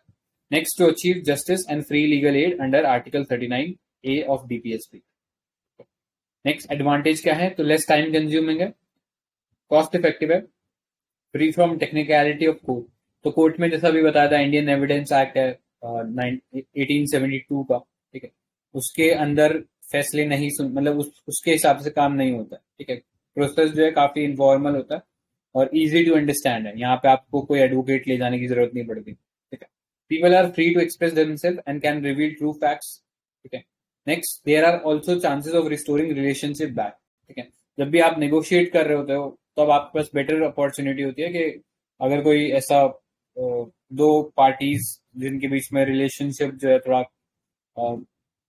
Next, to achieve justice and free legal aid under article thirty nine A of DPSP. Next advantage क्या है, तो लेस टाइम कंज्यूमिंग है, कॉस्ट इफेक्टिव है, free from technicality of court, तो कोर्ट में जैसा भी बताया था इंडियन एविडेंस एक्ट है अठारह सौ बहत्तर का, ठीक है, उसके अंदर फैसले नहीं सुन मतलब उस, उसके हिसाब से काम नहीं होता, ठीक है, प्रोसेस जो है काफी इनफॉर्मल होता है और इजी टू अंडरस्टैंड है, यहाँ पे आपको कोई एडवोकेट ले जाने की जरूरत नहीं पड़ती, ठीक है। People are free to express themselves and can reveal true facts, ठीक है। Next, there are also chances of restoring relationship back, ठीक है, जब भी आप नेगोशिएट कर रहे होते हो तब तो आपके पास बेटर अपॉर्चुनिटी होती है कि अगर कोई ऐसा दो पार्टीज जिनके बीच में रिलेशनशिप जो है थोड़ा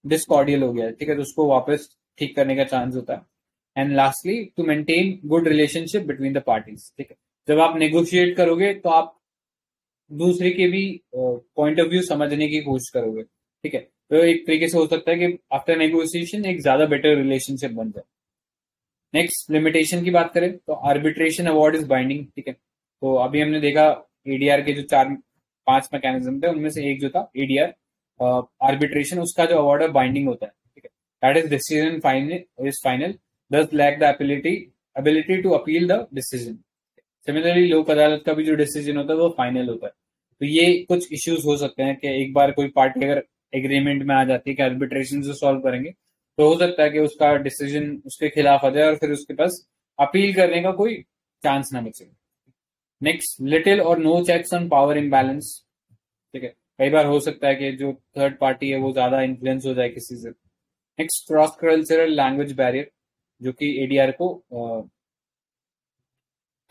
डिस्कॉर्डियल हो गया है, ठीक है, तो उसको वापस ठीक करने का चांस होता है। And lastly, to maintain good relationship between the parties, ठीक है, जब आप नेगोशिएट करोगे तो आप दूसरे के भी पॉइंट ऑफ व्यू समझने की कोशिश करोगे, ठीक है, तो एक तरीके से हो सकता है कि आफ्टर नेगोशिएशन एक ज्यादा बेटर रिलेशनशिप बन जाए। नेक्स्ट, लिमिटेशन की बात करें तो आर्बिट्रेशन अवार्ड इज बाइंडिंग, ठीक है, तो अभी हमने देखा एडीआर के जो चार पांच मैकेनिज्म थे उनमें से एक जो था एडीआर आर्बिट्रेशन, उसका जो अवार्ड है बाइंडिंग होता है, ठीक है, that is decision final is final thus lack the ability ability to appeal the decision. Similarly Lok Adalat का भी जो डिसीजन होता है वो फाइनल होता है, तो ये कुछ इश्यूज हो सकते हैं कि एक बार कोई पार्टी अगर एग्रीमेंट में आ जाती है कि आर्बिट्रेशन से सॉल्व करेंगे तो हो सकता है कि उसका डिसीजन उसके खिलाफ आ जाए और फिर उसके पास अपील करने का कोई चांस ना बचे। नेक्स्ट, लिटिल और no checks on power imbalance, ठीक है, कई बार हो सकता है कि जो थर्ड पार्टी है वो ज्यादा इन्फ्लुएंस हो जाए किसी से। Next, cross cultural language barrier जो कि एडीआर को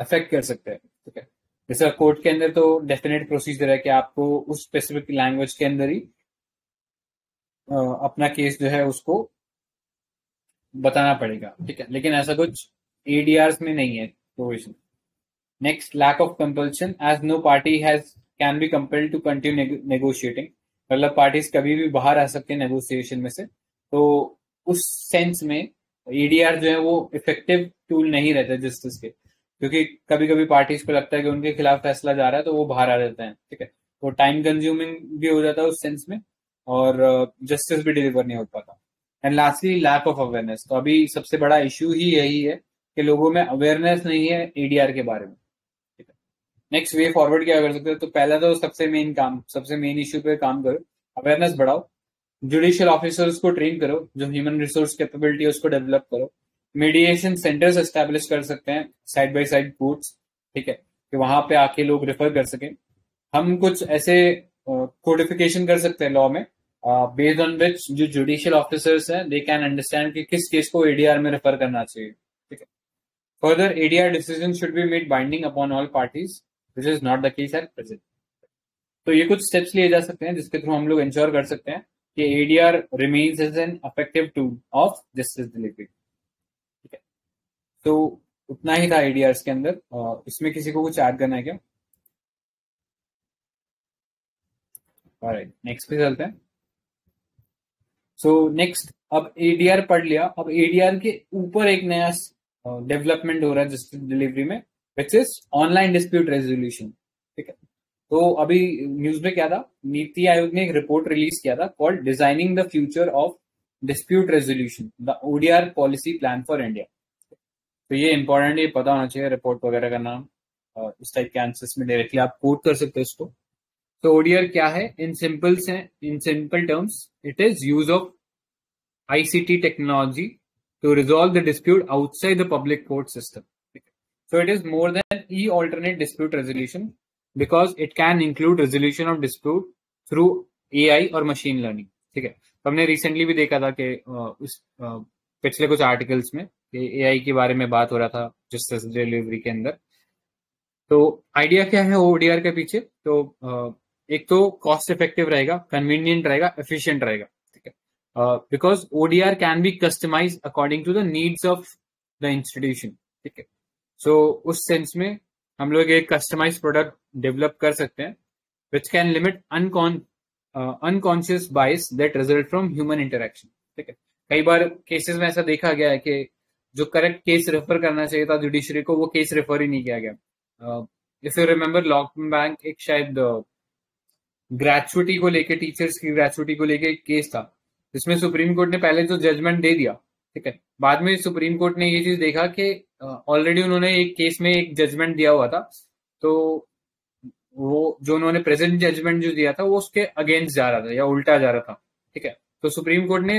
अफेक्ट कर सकता है, ठीक है, जैसे कोर्ट के अंदर तो डेफिनेट प्रोसीजर है कि आपको उस स्पेसिफिक लैंग्वेज के अंदर ही अपना केस जो है उसको बताना पड़ेगा, ठीक है, लेकिन ऐसा कुछ एडीआर में नहीं है, provision. Next, lack of compulsion, as no party has can be compelled to continue neg negotiating. मतलब parties कभी भी बाहर आ सकते हैं negotiation में से, तो उस sense में E D R जो है वो effective tool नहीं रहता justice के, क्योंकि कभी कभी parties को लगता है कि उनके खिलाफ फैसला जा रहा है तो वो बाहर आ जाते हैं, ठीक है, तो time consuming भी हो जाता है उस sense में और justice भी deliver नहीं हो पाता. And lastly lack of awareness, तो अभी सबसे बड़ा issue ही यही है कि लोगों में awareness नहीं है E D R के बारे में. नेक्स्ट वे फॉरवर्ड क्या कर सकते हो, तो पहला तो सबसे मेन काम, सबसे मेन इश्यू पे काम करो, अवेयरनेस बढ़ाओ, जुडिशियल ऑफिसर्स को ट्रेन करो, जो ह्यूमन रिसोर्स कैपेबिलिटी है उसको डेवलप करो, मीडिएशन सेंटर्स एस्टेब्लिश कर सकते हैं साइड बाय साइड कोर्ट्स, ठीक है, कि वहां पे आके लोग रेफर कर सकें. हम कुछ ऐसे कोडिफिकेशन uh, कर सकते हैं लॉ में बेस्ड ऑन विच जो जुडिशियल ऑफिसर्स हैं दे कैन अंडरस्टैंड कि किस केस को एडीआर में रेफर करना चाहिए, ठीक है. Further एडीआर decision should be made binding upon all parties, which is not the case at present. तो ये कुछ स्टेप्स लिए जा सकते हैं जिसके थ्रू हम लोग इंश्योर कर सकते हैं कि A D R remains as an effective tool of justice delivery. ठीक है, तो उतना ही था A D Rs के अंदर. इसमें किसी को कुछ ऐड करना है क्या? ऑलराइट, नेक्स्ट पे चलते हैं. सो so, नेक्स्ट, अब A D R पढ़ लिया, अब A D R के ऊपर एक नया डेवलपमेंट हो रहा है जस्टिस डिलीवरी में, which is online dispute resolution, ठीक है. तो अभी न्यूज में क्या था, नीति आयोग ने एक रिपोर्ट रिलीज किया था called designing the future of dispute resolution, the ODR policy plan for India. तो ये इंपॉर्टेंट, ये पता होना चाहिए, रिपोर्ट वगैरह का नाम और इस टाइप के आंसर्स में डायरेक्टली आप कोट कर सकते हो इसको. तो ओडीआर क्या है, इन सिंपल से in simple terms it is use of ICT technology to resolve the dispute outside the public court system. So it is more than e-alternate dispute resolution because it can include resolution of dispute through A I और machine learning. ठीक है, तो हमने recently भी देखा था कि उस पिछले कुछ articles में A I के बारे में बात हो रहा था justice delivery के अंदर. तो idea क्या है O D R के पीछे, तो एक तो cost effective रहेगा, convenient रहेगा, efficient रहेगा, ठीक है, because O D R can be customized according to the needs of the institution. ठीक है, सो so, उस सेंस में हम लोग एक कस्टमाइज प्रोडक्ट डेवलप कर सकते हैं which can limit unconscious bias that result from human interaction. ठीक है, कई बार केसेस में ऐसा देखा गया है कि जो करेक्ट केस रेफर करना चाहिए था जुडिशरी को, वो केस रेफर ही नहीं किया गया. इफ यू रिमेम्बर, लॉक बैंक एक शायद ग्रेचुटी को लेके, टीचर्स की ग्रेचुटी को लेके एक केस था जिसमें सुप्रीम कोर्ट ने पहले तो जजमेंट दे दिया, ठीक है, बाद में सुप्रीम कोर्ट ने ये चीज देखा कि ऑलरेडी uh, उन्होंने एक केस में एक जजमेंट दिया हुआ था, तो वो जो उन्होंने प्रेजेंट जजमेंट जो दिया था वो उसके अगेंस्ट जा रहा था या उल्टा जा रहा था, ठीक है, तो सुप्रीम कोर्ट ने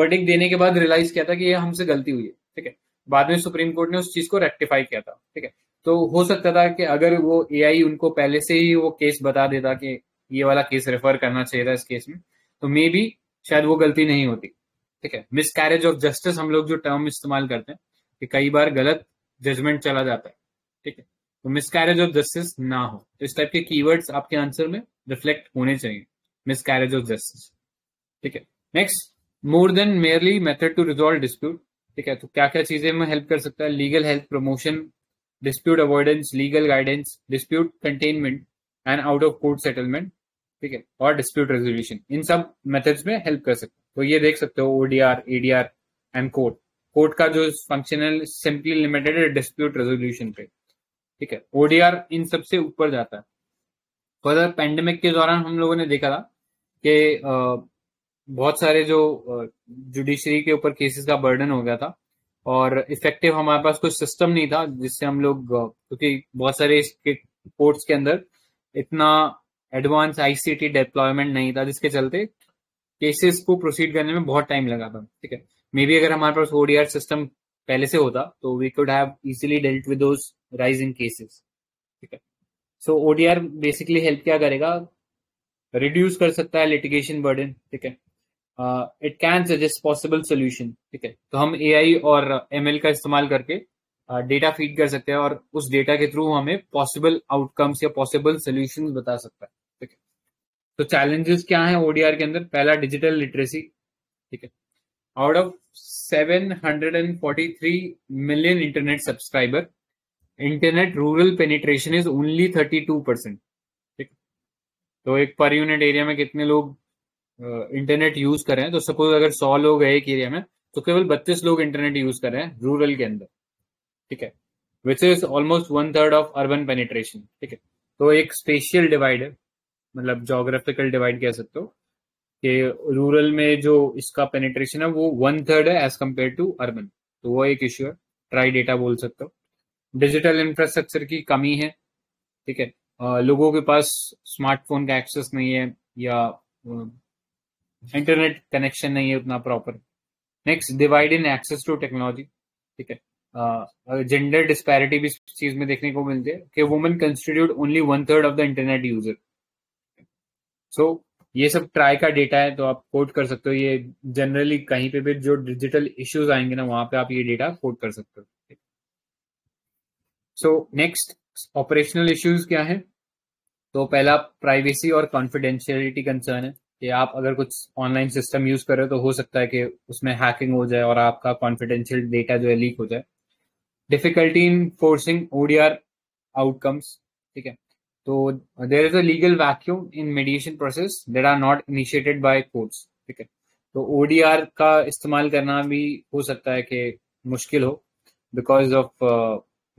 वर्डिक्ट देने के बाद रियलाइज किया था कि ये हमसे गलती हुई है, ठीक है, बाद में सुप्रीम कोर्ट ने उस चीज को रेक्टिफाई किया था, ठीक है. तो हो सकता था कि अगर वो एआई उनको पहले से ही वो केस बता देता कि ये वाला केस रेफर करना चाहिए था इस केस में, तो मे बी शायद वो गलती नहीं होती, ठीक है. मिसकैरेज ऑफ जस्टिस हम लोग जो टर्म इस्तेमाल करते हैं कि कई बार गलत जजमेंट चला जाता है, ठीक है, तो मिसकैरेज ऑफ जस्टिस ना हो, तो इस टाइप के कीवर्ड्स आपके आंसर में रिफ्लेक्ट होने चाहिए, मिसकैरेज ऑफ जस्टिस, ठीक है. Next, more than merely method to resolve dispute, ठीक है, तो क्या क्या चीजें में हेल्प कर सकता है, legal health promotion, dispute avoidance, legal guidance, dispute containment and out of court settlement, ठीक है, और डिस्प्यूट रेजोल्यूशन, इन सब मेथड्स में हेल्प कर सकते हो. तो ये देख सकते हो ODR, एडीआर and court. Court का जो फंक्शनल सिंपली लिमिटेड है डिस्प्यूट रेजोल्यूशन पे, ठीक है, ओडीआर इन सबसे ऊपर जाता है. फर्दर, पैंडेमिक के दौरान हम लोगों ने देखा था कि बहुत सारे जो जुडिशरी के ऊपर केसेस का बर्डन हो गया था और इफेक्टिव हमारे पास कोई सिस्टम नहीं था जिससे हम लोग, क्योंकि बहुत सारे कोर्ट्स के अंदर इतना एडवांस आईसीटी डिप्लॉयमेंट नहीं था जिसके चलते केसेस को प्रोसीड करने में बहुत टाइम लगा था, ठीक है. मे बी अगर हमारे पास ओडीआर सिस्टम पहले से होता तो we could have easily dealt with those rising cases, ठीक है. सो ओडीआर बेसिकली हेल्प क्या करेगा, रिड्यूस कर सकता है लिटिगेशन बर्डन, ठीक है, it can suggest possible solution, ठीक है, तो हम एआई और एमएल का इस्तेमाल करके डेटा uh, फीड कर सकते हैं और उस डेटा के थ्रू हमें पॉसिबल आउटकम्स या पॉसिबल सोल्यूशंस बता सकता है, ठीक है. तो चैलेंजेस क्या हैं ओडीआर के अंदर, पहला डिजिटल लिटरेसी, ठीक है, out of seven hundred and forty three million internet subscriber internet rural penetration is only thirty two percent. ठीक, तो एक पर यूनिट एरिया में कितने लोग इंटरनेट uh, यूज कर रहे हैं, तो सपोज अगर सौ लोग है एक एरिया में तो केवल बत्तीस लोग इंटरनेट यूज कर रहे हैं रूरल के अंदर। ठीक है, which is almost one third of urban penetration. ठीक है, तो एक स्पेशियल डिवाइड है, मतलब जोग्राफिकल डिवाइड कह सकते हो कि रूरल में जो इसका पेनिट्रेशन है वो वन थर्ड है एज कम्पेयर टू अर्बन। तो वो एक इश्यू है, ट्राई डेटा बोल सकते हो। डिजिटल इंफ्रास्ट्रक्चर की कमी है। ठीक है, आ, लोगों के पास स्मार्टफोन का एक्सेस नहीं है या इंटरनेट कनेक्शन नहीं है उतना proper. Next, divide in access to technology. ठीक है, जेंडर डिस्पैरिटी भी इस चीज में देखने को मिलती है कि women constitute only one third of the internet user. So ये सब ट्राई का डेटा है, तो आप कोट कर सकते हो। ये जनरली कहीं पे भी जो डिजिटल इश्यूज आएंगे ना, वहां पे आप ये डेटा कोट कर सकते हो। सो नेक्स्ट, ऑपरेशनल इश्यूज क्या है? तो पहला प्राइवेसी और कॉन्फिडेंशियलिटी कंसर्न है कि आप अगर कुछ ऑनलाइन सिस्टम यूज कर रहे हो तो हो सकता है कि उसमें हैकिंग हो जाए और आपका कॉन्फिडेंशियल डेटा जो है लीक हो जाए। Difficulty in forcing ODR outcomes. ठीक है, तो there is a legal vacuum in mediation process that are not initiated by courts. ठीक है, तो ओडीआर का इस्तेमाल करना भी हो सकता है कि मुश्किल हो बिकॉज ऑफ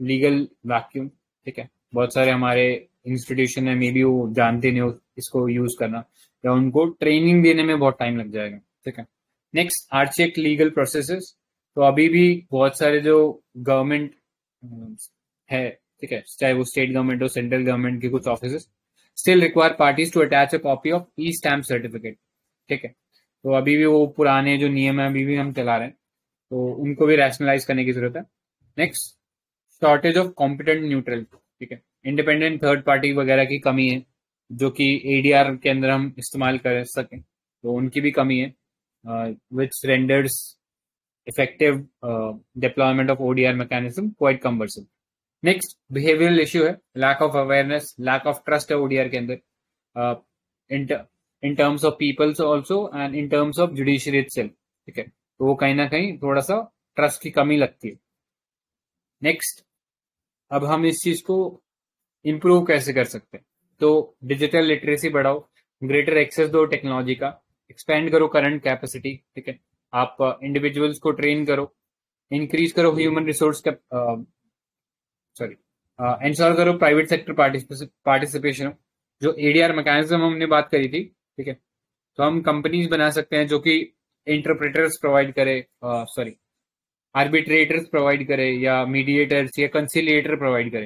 लीगल वैक्यूम। ठीक है, बहुत सारे हमारे इंस्टीट्यूशन है, मे बी वो जानते नहीं हो इसको यूज करना या उनको ट्रेनिंग देने में बहुत टाइम लग जाएगा। ठीक है, नेक्स्ट, आर्चेक लीगल प्रोसेसेस। तो अभी भी बहुत सारे जो गवर्नमेंट है, ठीक है, चाहे वो स्टेट गवर्नमेंट हो, सेंट्रल गवर्नमेंट के कुछ offices still require parties to attach a copy of e stamp certificate. ठीक है, तो अभी भी वो पुराने जो नियम है अभी भी हम चला रहे हैं, तो उनको भी रैशनलाइज करने की जरूरत है। Next, shortage of competent neutral. ठीक है, इंडिपेंडेंट थर्ड पार्टी वगैरह की कमी है जो कि एडीआर के अंदर हम इस्तेमाल कर सकें, तो उनकी भी कमी है, which renders effective deployment of ODR mechanism quite cumbersome. Next, behavioural issue है, lack of awareness, lack of trust है ओडीआर के अंदर, in terms of peoples also and in terms of judiciary itself. ठीक है, तो वो कहीं ना कहीं थोड़ा सा ट्रस्ट की कमी लगती है। नेक्स्ट, अब हम इस चीज को इम्प्रूव कैसे कर सकते हैं? तो डिजिटल लिटरेसी बढ़ाओ, ग्रेटर एक्सेस दो टेक्नोलॉजी का, एक्सपेंड करो करंट कैपेसिटी। ठीक है, आप इंडिविजुअल्स को ट्रेन करो, इंक्रीज करो ह्यूमन रिसोर्स का, सॉरी एंश्योर करो प्राइवेट सेक्टर पार्टिसिपेशन। जो एडीआर मैकेनिज्म हमने बात करी थी, ठीक है, तो हम कंपनीज बना सकते हैं जो कि इंटरप्रेटर्स प्रोवाइड करे, सॉरी आर्बिट्रेटर्स प्रोवाइड करे या मीडिएटर्स या कंसिलिएटर प्रोवाइड करे,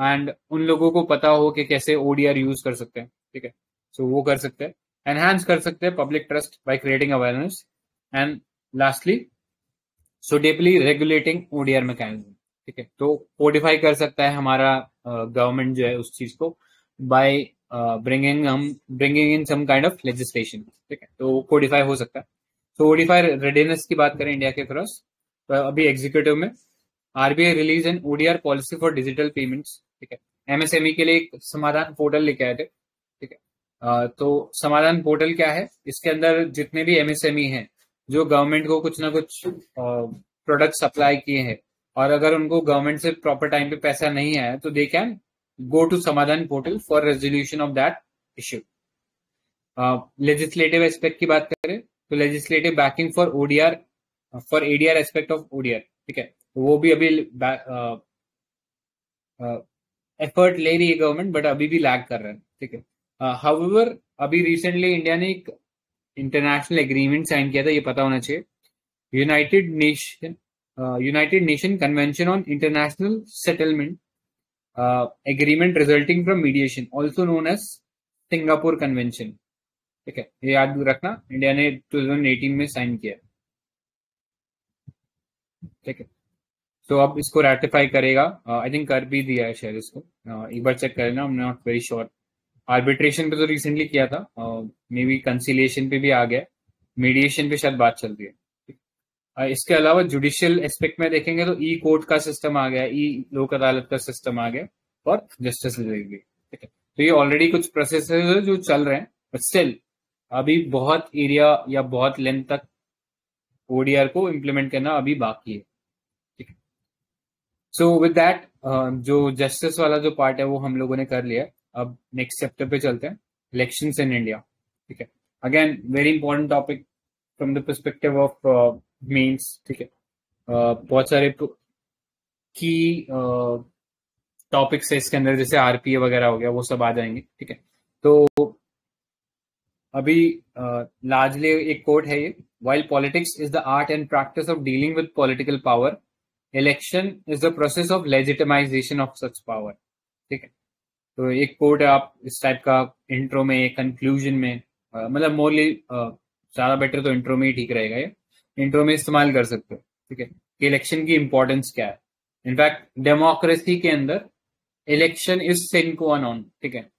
एंड उन लोगों को पता हो कि कैसे ओडीआर यूज कर सकते हैं। ठीक है, सो वो कर सकते हैं, एनहांस कर सकते हैं public trust by creating awareness, and lastly suitably regulating ODR mechanism. ठीक है, तो कोडिफाई कर सकता है हमारा गवर्नमेंट uh, जो है उस चीज को बाय ब्रिंगिंग हम bringing in some kind of legislation. ठीक है, तो कोडिफाई हो सकता है। तो ओडीफाई रेडीनेस की बात करें इंडिया के क्रॉस, तो अभी एग्जीक्यूटिव में RBI release and ODR policy for digital payments. ठीक है, एमएसएमई के लिए एक समाधान पोर्टल लेके आए थे। ठीक है, तो समाधान पोर्टल क्या है? इसके अंदर जितने भी एमएसएमई हैं जो गवर्नमेंट को कुछ ना कुछ प्रोडक्ट सप्लाई किए हैं और अगर उनको गवर्नमेंट से प्रॉपर टाइम पे पैसा नहीं आया तो they can go to Samadhan portal for resolution of that issue. Legislative aspect की बात करें तो legislative backing for ODR for एडीआर aspect of ODR. ठीक है, तो वो भी अभी एफर्ट ले रही है गवर्नमेंट, बट अभी भी लैग कर रहा है। ठीक है, हाउएवर अभी रिसेंटली इंडिया ने एक इंटरनेशनल एग्रीमेंट साइन किया था, ये पता होना चाहिए, United Nation United nation convention on international settlement agreement resulting from mediation, also known as Singapore convention. ठीक है, ये याद रखना, इंडिया ने ट्वेंटी एटीन में साइन किया। ठीक है, तो अब इसको रेटिफाई करेगा, आई uh, थिंक कर भी दिया है शायद इसको, uh, एक बार चेक कर लेना, I am not very sure. Arbitration पे तो रिसेंटली किया था, मे बी कंसिलिएशन पे भी आ गया, मीडिएशन पे शायद बात चल रही है। uh, इसके अलावा जुडिशियल एस्पेक्ट में देखेंगे तो ई कोर्ट का सिस्टम आ गया, ई लोक अदालत का सिस्टम आ गया और जस्टिस डिलीवरी। ठीक है, तो ये ऑलरेडी कुछ प्रोसेस है जो चल रहे हैं, बट स्टिल अभी बहुत एरिया या बहुत लेंथ तक ओडीआर को इम्प्लीमेंट करना अभी बाकी है। सो विद दैट जो जस्टिस वाला जो पार्ट है वो हम लोगों ने कर लिया। अब नेक्स्ट चैप्टर पे चलते हैं, इलेक्शंस इन इंडिया। ठीक है, again very important topic from the perspective of means. ठीक है, बहुत सारे की टॉपिक्स है इसके अंदर, जैसे आरपीए वगैरह हो गया, वो सब आ जाएंगे। ठीक है, तो अभी लार्जली एक कोट है ये, while politics is the art and practice of dealing with political power, election is the process of legitimisation of such power. ठीक है, तो एक कोट है, आप इस टाइप का इंट्रो में, कंक्लूजन में, मतलब मोरली ज्यादा बेटर तो इंट्रो में ही ठीक रहेगा, ये इंट्रो में इस्तेमाल कर सकते हो। ठीक है, कि इलेक्शन की इंपॉर्टेंस क्या है। इनफैक्ट डेमोक्रेसी के अंदर इलेक्शन इज सिन क्वा नॉन। ठीक है,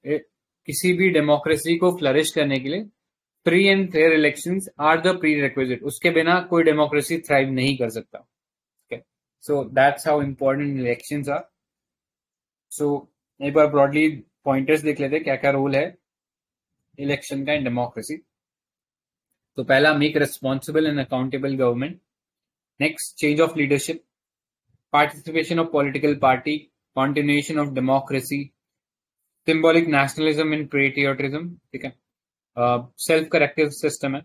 किसी भी डेमोक्रेसी को फ्लरिश करने के लिए free and fair elections are the prerequisite, उसके बिना कोई डेमोक्रेसी थ्राइव नहीं कर सकता। ठीक है, so that's how important elections are. So एक बार ब्रॉडली पॉइंटर्स देख लेते हैं क्या क्या रोल है इलेक्शन का इन डेमोक्रेसी। तो पहला, make responsible and accountable government. Next, change of leadership, participation of political party, continuation of democracy, symbolic nationalism and patriotism। ठीक है, सेल्फ करेक्टिव सिस्टम है।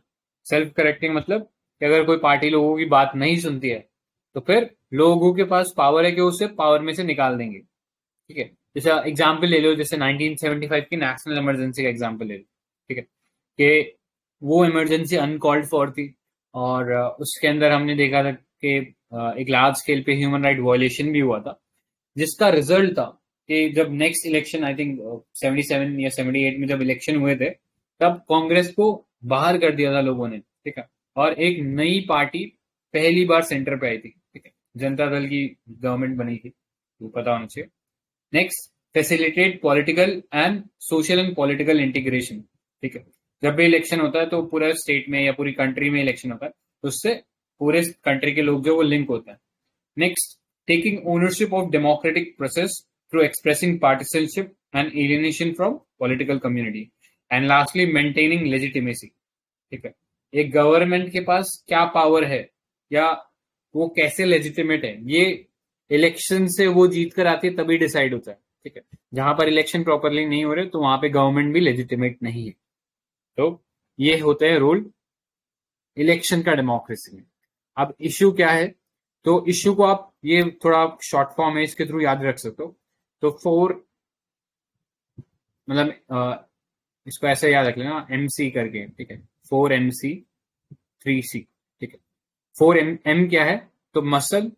सेल्फ करेक्टिंग मतलब कि अगर कोई पार्टी लोगों की बात नहीं सुनती है तो फिर लोगों के पास पावर है कि उसे पावर में से निकाल देंगे। ठीक है, जैसा एग्जाम्पल ले लो, जैसे नाइनटीन सेवेंटी फाइव की नेशनल इमरजेंसी का एग्जाम्पल ले लो। ठीक है, कि वो इमरजेंसी अनकॉल्ड फॉर थी और उसके अंदर हमने देखा था कि एक लार्ज स्केल पे ह्यूमन राइट वायलेशन भी हुआ था, जिसका रिजल्ट था कि जब next election, I think seventy seven या सेवेंटी एट में जब इलेक्शन हुए थे, तब कांग्रेस को बाहर कर दिया था लोगों ने। ठीक है, और एक नई पार्टी पहली बार सेंटर पे आई थी। ठीक है, जनता दल की गवर्नमेंट बनी थी, वो पता होना चाहिए। Next, facilitate political and social and political integration. ठीक है, जब भी इलेक्शन होता है तो पूरा स्टेट में या पूरी कंट्री में इलेक्शन होता है, उससे पूरे कंट्री के लोग जो वो लिंक होते हैं। Next, taking ownership of democratic process through expressing participation and alienation from political community. And lastly, maintaining legitimacy. ठीक है, एक गवर्नमेंट के पास क्या पावर है या वो कैसे लेजिटिमेट है, ये इलेक्शन से वो जीत कर आती है तभी डिसाइड होता है। ठीक है, जहां पर इलेक्शन प्रॉपरली नहीं हो रहे तो वहां पर गवर्नमेंट भी लेजिटिमेट नहीं है। तो ये होते हैं रोल इलेक्शन का डेमोक्रेसी में। अब इश्यू क्या है, तो इश्यू को आप, ये थोड़ा शॉर्ट फॉर्म है, इसके थ्रू याद रख सकते हो। तो फोर, मतलब इसको ऐसे याद रख लेना, एम सी करके। ठीक है, four M C, three C. ठीक है, फोर एम एम क्या है, तो muscle,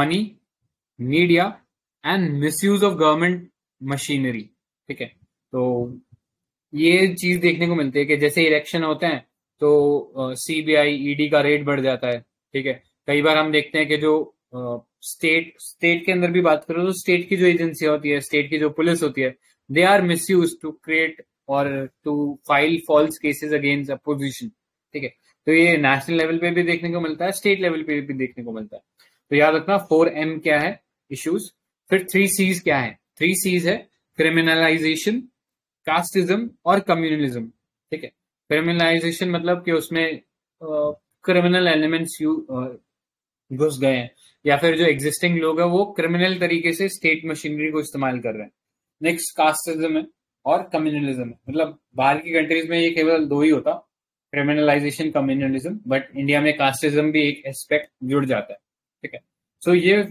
money, media and misuse of government machinery. ठीक है, तो ये चीज देखने को मिलती है कि जैसे इलेक्शन होते हैं तो सीबीआई, ईडी का रेट बढ़ जाता है। ठीक है, कई बार हम देखते हैं कि जो स्टेट स्टेट के अंदर भी बात करो तो स्टेट की जो एजेंसियां होती है, स्टेट की जो पुलिस होती है, they are misused to create और to file false cases against opposition. ठीक है, तो ये नेशनल लेवल पे भी देखने को मिलता है, स्टेट लेवल पे भी देखने को मिलता है। तो याद रखना, फोर एम क्या है, इश्यूज। फिर थ्री सीज क्या है, थ्री सीज है क्रिमिनलाइजेशन, कास्टिज्म और कम्युनलिज्म। ठीक है, क्रिमिनलाइजेशन मतलब कि उसमें क्रिमिनल एलिमेंट्स यू घुस गए हैं या फिर जो एग्जिस्टिंग लोग हैं वो क्रिमिनल तरीके से स्टेट मशीनरी को इस्तेमाल कर रहे हैं। नेक्स्ट, कास्टिज्म है और कम्युनलिज्म है, मतलब बाहर की कंट्रीज में ये केवल दो ही होता, क्रिमिनलाइजेशन, कम्युनलिज्म, बट इंडिया में कास्टिज्म भी एक एस्पेक्ट जुड़ जाता है। ठीक है, सो ये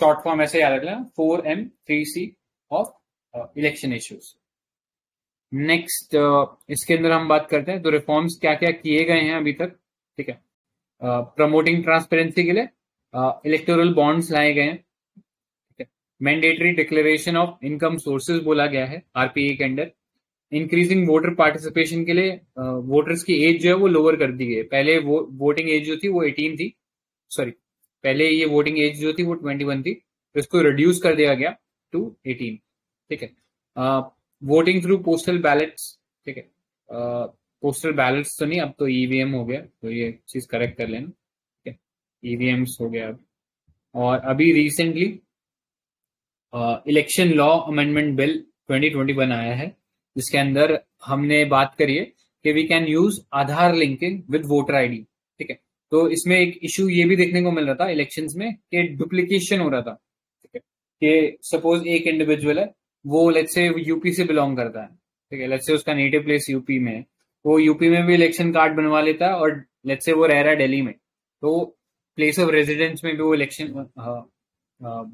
शॉर्ट फॉर्म ऐसे याद रखना, four M three C of election issues. Next uh, इसके अंदर हम बात करते हैं तो रिफॉर्म्स क्या क्या किए गए हैं अभी तक। ठीक है, प्रमोटिंग ट्रांसपेरेंसी के लिए इलेक्टोरल बॉन्ड्स लाए गए हैं। Mandatory declaration of income sources बोला गया है आरपीए के अंदर। इंक्रीजिंग वोटर पार्टिसिपेशन के लिए वोटर्स uh, की एज जो है वो लोअर कर दी गई है। पहले वो वोटिंग एज जो थी वो एटीन थी, सॉरी पहले ये वोटिंग एज जो थी वो ट्वेंटी वन थी, तो इसको रिड्यूस कर दिया गया टू एटीन। ठीक है, uh, voting through postal ballots. ठीक है, पोस्टल बैलेट्स तो नहीं, अब तो ईवीएम हो गया, तो ये चीज करेक्ट कर लेना। ठीक है, ईवीएम्स हो गया अब। और अभी recently election law amendment bill twenty twenty one आया है, जिसके अंदर हमने बात करी है कि we can use Aadhaar linking with voter ID. ठीक है, तो इसमें एक इश्यू ये भी देखने को मिल रहा था इलेक्शंस में कि डुप्लीकेशन हो रहा था, ठीक है, कि सपोज एक इंडिविजुअल है, वो लेट्स से यूपी से बिलोंग करता है, ठीक है, लेट्स से उसका नेटिव प्लेस यूपी में है, वो यूपी में भी इलेक्शन कार्ड बनवा लेता है और लेट्स से वो रह रहा है दिल्ली में, तो प्लेस ऑफ रेजिडेंस में भी वो election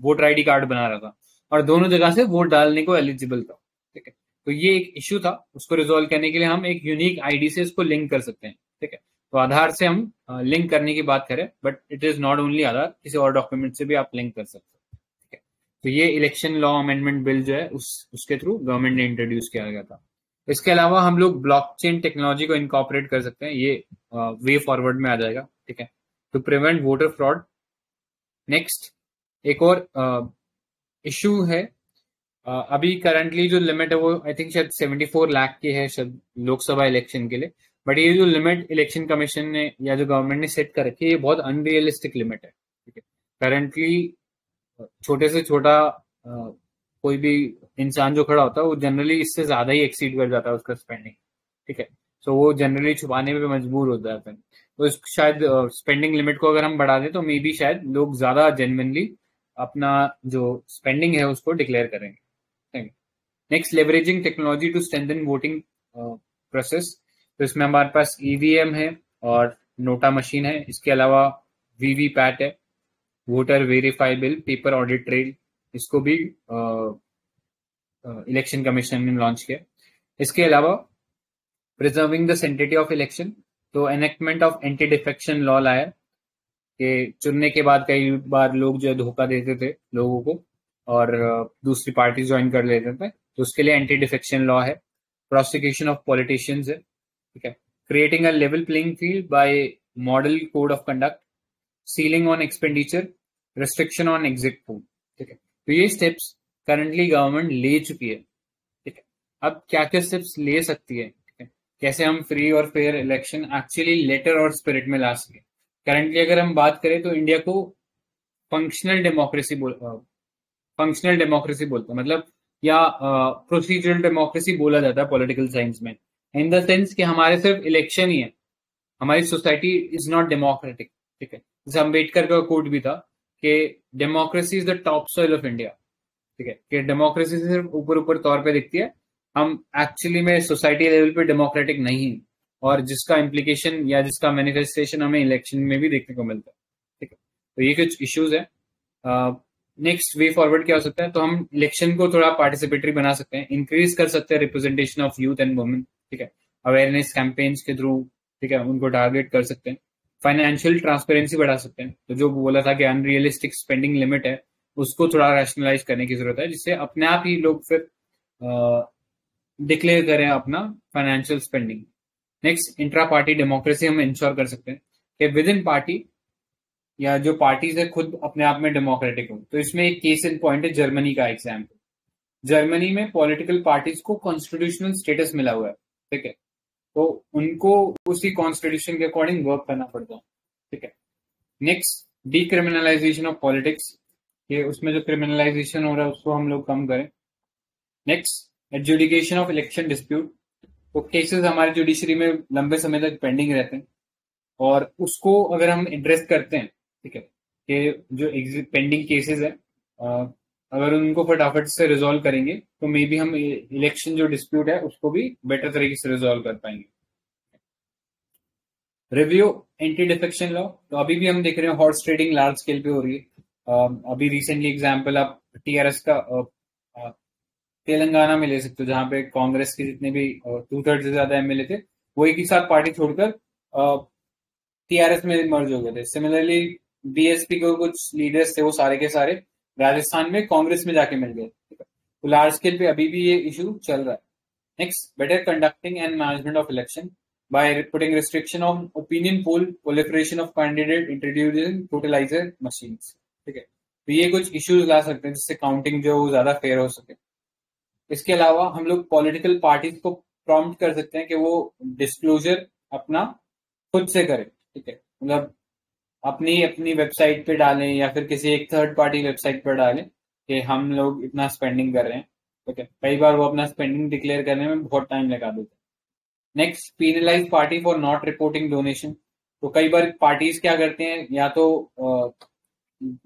voter I D card बना रहा था और दोनों जगह से वोट डालने को एलिजिबल था, ठीक है। तो ये एक इश्यू था, उसको रिजोल्व करने के लिए हम एक यूनिक आईडी से इसको लिंक कर सकते हैं, ठीक है। तो आधार से हम लिंक करने की बात करें, but it is not only Aadhaar, किसी और डॉक्यूमेंट से भी आप लिंक कर सकते हैं, ठीक है। तो ये इलेक्शन लॉ अमेंडमेंट बिल जो है उस उसके थ्रू गवर्नमेंट ने इंट्रोड्यूस किया गया था। इसके अलावा हम लोग ब्लॉकचेन टेक्नोलॉजी को इनकॉर्पोरेट कर सकते हैं, ये वे फॉरवर्ड में आ जाएगा, ठीक है, to prevent voter fraud. Next एक और इशू है, Uh, अभी करंटली जो लिमिट है वो आई थिंक शायद चौहत्तर लाख की है शायद लोकसभा इलेक्शन के लिए, बट ये जो लिमिट इलेक्शन कमीशन ने या जो गवर्नमेंट ने सेट कर रखी है ये बहुत अनरियलिस्टिक लिमिट है, ठीक है। करंटली छोटे से छोटा uh, कोई भी इंसान जो खड़ा होता है वो जनरली इससे ज्यादा ही एक्सीड कर जाता है उसका स्पेंडिंग, ठीक है। सो वो जनरली छुपाने पर मजबूर होता है, तो शायद स्पेंडिंग uh, लिमिट को अगर हम बढ़ा दें तो मे बी शायद लोग ज्यादा जेन्युइनली अपना जो स्पेंडिंग है उसको डिक्लेयर करेंगे। Next, leveraging technology to strengthen voting process. तो इसमें हमारे पास ईवीएम है और नोटा मशीन है, इसके अलावा वीवीपैट है, voter verifiable paper audit trail, इसको भी इलेक्शन uh, कमीशन uh, ने लॉन्च किया। इसके अलावा preserving the sanctity of election, तो enactment of anti defection law लाया कि चुनने के बाद कई बार लोग जो है धोखा देते थे लोगों को और दूसरी पार्टी ज्वाइन कर लेते थे, तो उसके लिए एंटी डिफेक्शन लॉ है। प्रोसिक्यूशन ऑफ पॉलिटिशियंस है, ठीक है। Creating a level playing field by model code of conduct, ceiling on expenditure, restriction on exit poll, ठीक है। तो ये स्टेप्स करंटली गवर्नमेंट ले चुकी है, ठीक है। अब क्या क्या स्टेप्स ले सकती है, ठीक है, कैसे हम फ्री और फेयर इलेक्शन एक्चुअली लेटर और स्पिरिट में ला सके। करंटली अगर हम बात करें तो इंडिया को फंक्शनल डेमोक्रेसी बोल फंक्शनल डेमोक्रेसी बोलते हैं, मतलब या प्रोसीजरल uh, डेमोक्रेसी बोला जाता है पॉलिटिकल साइंस में, इन द सेंस कि हमारे सिर्फ इलेक्शन ही है, हमारी सोसाइटी इज नॉट डेमोक्रेटिक, ठीक है। जैसे अम्बेडकर का कोट भी था कि democracy is the topsoil of India, ठीक है, कि डेमोक्रेसी सिर्फ ऊपर ऊपर तौर पे दिखती है, हम एक्चुअली में सोसाइटी लेवल पे डेमोक्रेटिक नहीं है, और जिसका इम्प्लीकेशन या जिसका मैनिफेस्टेशन हमें इलेक्शन में भी देखने को मिलता है, ठीक है। तो ये कुछ इश्यूज है। uh, नेक्स्ट वे फॉरवर्ड क्या हो सकता है, तो हम इलेक्शन को थोड़ा पार्टिसिपेटरी बना सकते हैं, इंक्रीज कर सकते हैं representation of youth and women, ठीक है, अवेयरनेस कैंपेन्स के थ्रू, ठीक है, उनको टारगेट कर सकते हैं। फाइनेंशियल ट्रांसपेरेंसी बढ़ा सकते हैं, तो जो बोला था कि अनरियलिस्टिक स्पेंडिंग लिमिट है उसको थोड़ा रैशनलाइज करने की जरूरत है, जिससे अपने आप ही लोग फिर डिक्लेयर करें अपना financial spending. Next, intra party democracy हम इंश्योर कर सकते हैं कि विद इन पार्टी या जो पार्टीज है खुद अपने आप में डेमोक्रेटिक हो। तो इसमें एक केस इन पॉइंट है जर्मनी का एग्जाम्पल। जर्मनी में पॉलिटिकल पार्टीज को कॉन्स्टिट्यूशनल स्टेटस मिला हुआ है, ठीक है, तो उनको उसी कॉन्स्टिट्यूशन के अकॉर्डिंग वर्क करना पड़ता है, ठीक है। नेक्स्ट, डीक्रिमिनलाइजेशन ऑफ पॉलिटिक्स, ये उसमें जो क्रिमिनलाइजेशन हो रहा है उसको हम लोग कम करें। Next, adjudication of election dispute, तो केसेस हमारे जुडिशरी में लंबे समय तक पेंडिंग रहते हैं और उसको अगर हम एड्रेस करते हैं, ठीक है, कि जो पेंडिंग केसेस है अगर उनको फटाफट से रिजॉल्व करेंगे तो मे बी हम इलेक्शन जो डिस्प्यूट है उसको भी बेटर तरीके से रिजॉल्व कर पाएंगे। रिव्यू एंटी डिफेक्शन लॉ, तो अभी भी हम देख रहे हैं हॉर्स ट्रेडिंग लार्ज स्केल पे हो रही है। अभी रिसेंटली एग्जांपल आप टीआरएस का तेलंगाना में ले सकते हो, जहां पे कांग्रेस के जितने भी टू थर्ड से ज्यादा एमएलए थे वो एक ही साथ पार्टी छोड़कर टीआरएस में मर्ज हो गए थे। सिमिलरली बीएसपी के कुछ लीडर्स थे वो सारे के सारे राजस्थान में कांग्रेस में जाके मिल गए, तो लार्ज स्केल पे अभी भी ये इशू चल रहा है। Next, better conducting and management of election by putting restriction on opinion poll, proliferation of candidate, introducing totaliser machines, ठीक है। तो ये कुछ इश्यूज ला सकते हैं जिससे काउंटिंग जो है वो ज्यादा फेयर हो सके। इसके अलावा हम लोग पॉलिटिकल पार्टीज को प्रॉम्प्ट कर सकते हैं कि वो डिस्क्लोजर अपना खुद से करें, ठीक है, मतलब अपनी अपनी वेबसाइट पे डालें या फिर किसी एक थर्ड पार्टी वेबसाइट पर डालें कि हम लोग इतना स्पेंडिंग कर रहे हैं, ठीक है। कई बार वो अपना स्पेंडिंग डिक्लेयर करने में बहुत टाइम लगा देते हैं। Next, penalise party for not reporting donation, तो कई बार पार्टीज क्या करते हैं, या तो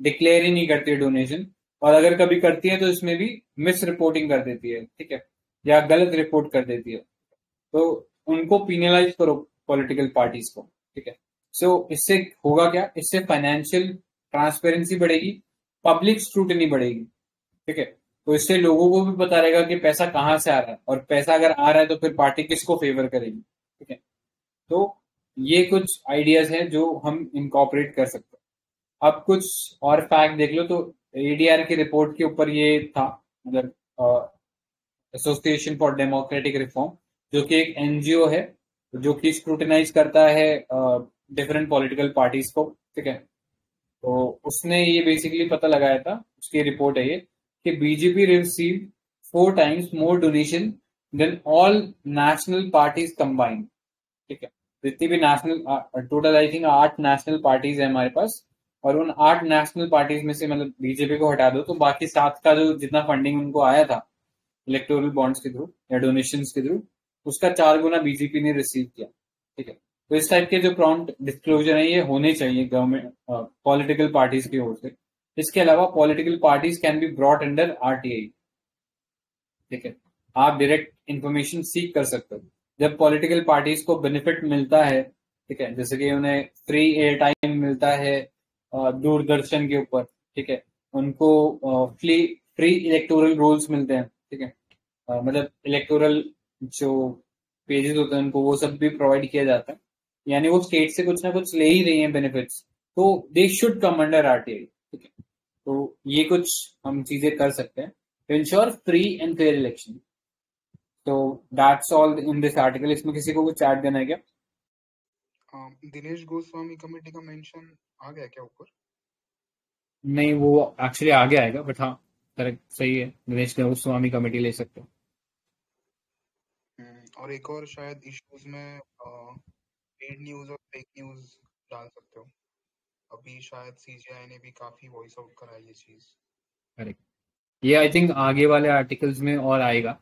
डिक्लेयर ही नहीं करती डोनेशन, और अगर कभी करती है तो इसमें भी मिस रिपोर्टिंग कर देती है, ठीक है, या गलत रिपोर्ट कर देती है, तो उनको पीनलाइज करो पॉलिटिकल पार्टीज को, ठीक है। सो इससे होगा क्या, इससे फाइनेंशियल ट्रांसपेरेंसी बढ़ेगी, पब्लिक स्क्रूटनी बढ़ेगी, ठीक है। तो इससे लोगों को भी पता रहेगा कि पैसा कहाँ से आ रहा है, और पैसा अगर आ रहा है तो फिर पार्टी किसको फेवर करेगी, ठीक है। तो ये कुछ आइडियाज हैं जो हम इनकॉर्पोरेट कर सकते हैं। अब कुछ और फैक्ट देख लो, तो एडीआर की रिपोर्ट के ऊपर ये था, मतलब एसोसिएशन फॉर डेमोक्रेटिक रिफॉर्म, जो कि एक एनजीओ है जो कि स्क्रूटिनाइज करता है डिफरेंट पॉलिटिकल पार्टीज को, ठीक है। तो उसने ये बेसिकली पता लगाया था, उसकी रिपोर्ट है ये, कि BJP received four times more donation than all national parties combined, ठीक है। जितनी भी नेशनल, टोटल आई थिंक आठ नेशनल पार्टीज है हमारे पास, और उन आठ नेशनल पार्टीज में से मतलब बीजेपी को हटा दो तो बाकी सात का जो जितना फंडिंग उनको आया था इलेक्टोरल बॉन्ड्स के थ्रू या डोनेशंस के थ्रू, उसका चार गुना बीजेपी ने रिसीव किया, ठीक है। तो इस टाइप के जो प्रॉम्प्ट डिस्क्लोजर है ये होने चाहिए गवर्नमेंट पॉलिटिकल पार्टीज की ओर से। इसके अलावा political parties can be brought under RTI, ठीक है। आप डायरेक्ट इंफॉर्मेशन सीख कर सकते हो जब पॉलिटिकल पार्टीज को बेनिफिट मिलता है, ठीक है, जैसे कि उन्हें फ्री एयर टाइम मिलता है दूरदर्शन के ऊपर, ठीक है, उनको फ्री फ्री इलेक्टोरल रोल्स मिलते हैं, ठीक है, मतलब इलेक्टोरल जो पेजेस होते हैं उनको वो सब भी प्रोवाइड किया जाता है, यानी वो स्टेट से कुछ ना कुछ ले ही रही हैं बेनिफिट्स, तो they should come under RTI, ठीक है। तो ये कुछ हम चीजें कर सकते हैं to ensure free and fair election. तो that's all in this article. इसमें किसी को कुछ ऐड देना है क्या? दिनेश गोस्वामी कमेटी का मेंशन आ गया क्या ऊपर? नहीं, वो एक्चुअली आगे आएगा, बट हाँ करेक्ट, सही है, दिनेश गोस्वामी कमेटी ले सकते हो। और एक और शायद इश्यूज में पेड न्यूज और फेक न्यूज डाल सकते हो। अभी शायद सीजीआई ने भी काफी वॉइस आउट कराई ये चीज। करेक्ट, ये आई थिंक आगे वाले आर्टिकल्स में और आएगा,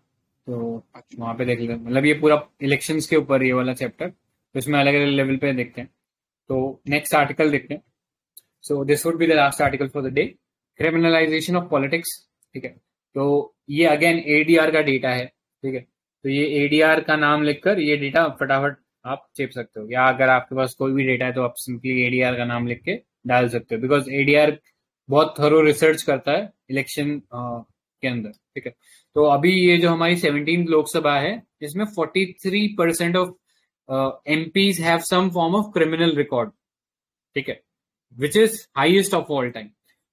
तो अच्छा। वहाँ पे देख लेते हैं, मतलब ये पूरा इलेक्शंस के ऊपर ये वाला चैप्टर, तो इसमें अलग अलग लेवल पे देखते हैं। तो नेक्स्ट आर्टिकल देखते हैं। So this would be the last article for the day, criminalisation of politics, ठीक है। तो ये अगेन एडीआर का डेटा है, ठीक है। तो ये एडीआर का नाम लिखकर ये डेटा फटाफट आप चेप सकते हो, या अगर आपके पास कोई भी डेटा है तो आप सिंपली एडीआर का नाम लिख के डाल सकते हो, बिकॉज एडीआर बहुत थरो रिसर्च करता है इलेक्शन के अंदर, ठीक है। तो अभी ये जो हमारी सत्रहवीं लोकसभा है, इसमें तैंतालीस percent of MPs have some form of criminal record, ठीक है, which is highest of all time.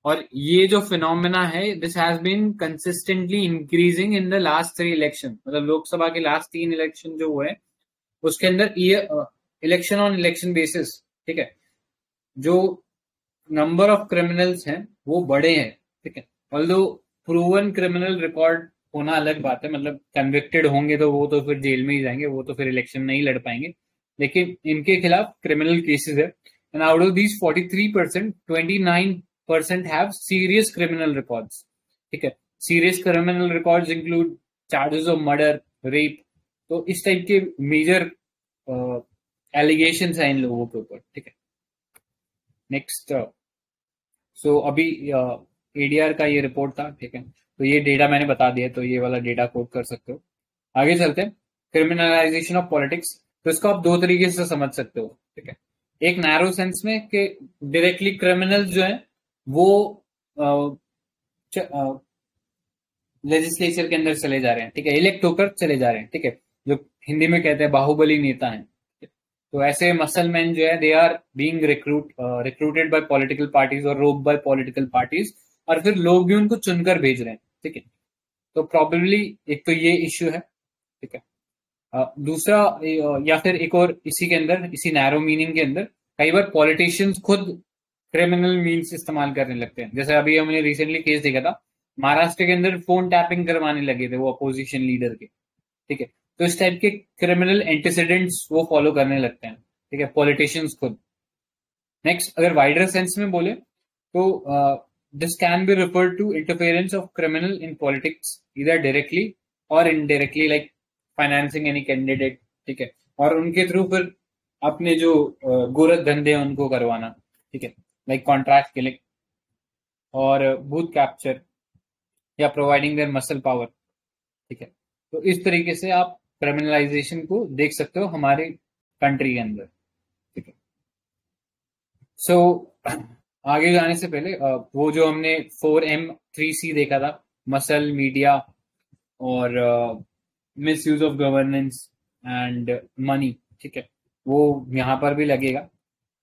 और ये जो फिनोमेना है, this has been consistently increasing in the last three election, मतलब लोकसभा के लास्ट तीन इलेक्शन जो हुए उसके अंदर ये इलेक्शन ऑन इलेक्शन बेसिस, ठीक है, जो नंबर ऑफ क्रिमिनल्स हैं वो बड़े हैं, ठीक है। ऑल्दो प्रूवन क्रिमिनल रिकॉर्ड होना अलग बात है, मतलब कन्विक्टेड होंगे तो वो तो फिर जेल में ही जाएंगे, वो तो फिर इलेक्शन नहीं लड़ पाएंगे, लेकिन इनके खिलाफ क्रिमिनल केसेस है। एंड आउट ऑफ दीज तैंतालीस परसेंट, उनतीस percent have serious criminal records, ठीक है। Serious criminal records include charges of murder, rape, तो इस टाइप के मेजर एलिगेशंस हैं इन लोगों के ऊपर, ठीक है। नेक्स्ट, सो अभी एडीआर का ये रिपोर्ट था, ठीक है, तो ये डेटा मैंने बता दिया, तो ये वाला डेटा कोट कर सकते हो। आगे चलते हैं, क्रिमिनलाइजेशन ऑफ पॉलिटिक्स। तो इसको आप दो तरीके से समझ सकते हो, ठीक है। एक नैरो सेंस में कि डायरेक्टली क्रिमिनल्स जो हैं वो लेजिस्लेचर के अंदर चले जा रहे हैं, ठीक है, इलेक्ट होकर चले जा रहे हैं, ठीक है, जो हिंदी में कहते हैं बाहुबली नेता हैं। तो ऐसे मसलमैन जो है, they are being recruit recruited by political parties और रोप बाय पॉलिटिकल पार्टीज, और फिर लोग भी उनको चुनकर भेज रहे हैं, ठीक है। तो प्रॉबेबली एक तो ये इश्यू है, ठीक है। uh, दूसरा uh, या फिर एक और इसी के अंदर, इसी नैरो मीनिंग के अंदर, कई बार पॉलिटिशियंस खुद क्रिमिनल मीन्स इस्तेमाल करने लगते हैं। जैसे अभी हमने रिसेंटली केस देखा था, महाराष्ट्र के अंदर फोन टैपिंग करवाने लगे थे वो अपोजिशन लीडर के, ठीक है। तो इस टाइप के क्रिमिनल एंटीसिडेंट्स वो फॉलो करने लगते हैं, ठीक है, पॉलिटिशियंस खुद। नेक्स्ट, अगर वाइडर सेंस में बोले तो uh, This can be referred to interference of criminal in politics, either directly or indirectly, like financing any candidate, ठीक है, और उनके थ्रू फिर अपने जो गोरख धंधे हैं उनको करवाना, ठीक है, लाइक कॉन्ट्रैक्ट किलिंग और बूथ कैप्चर या प्रोवाइडिंग देयर मसल पावर, ठीक है। तो इस तरीके से आप क्रिमिनलाइजेशन को देख सकते हो हमारे कंट्री के अंदर, ठीक है। सो आगे जाने से पहले वो जो हमने फोर एम थ्री सी देखा था, मसल, मीडिया और misuse of governance and money, ठीक है, वो यहाँ पर भी लगेगा।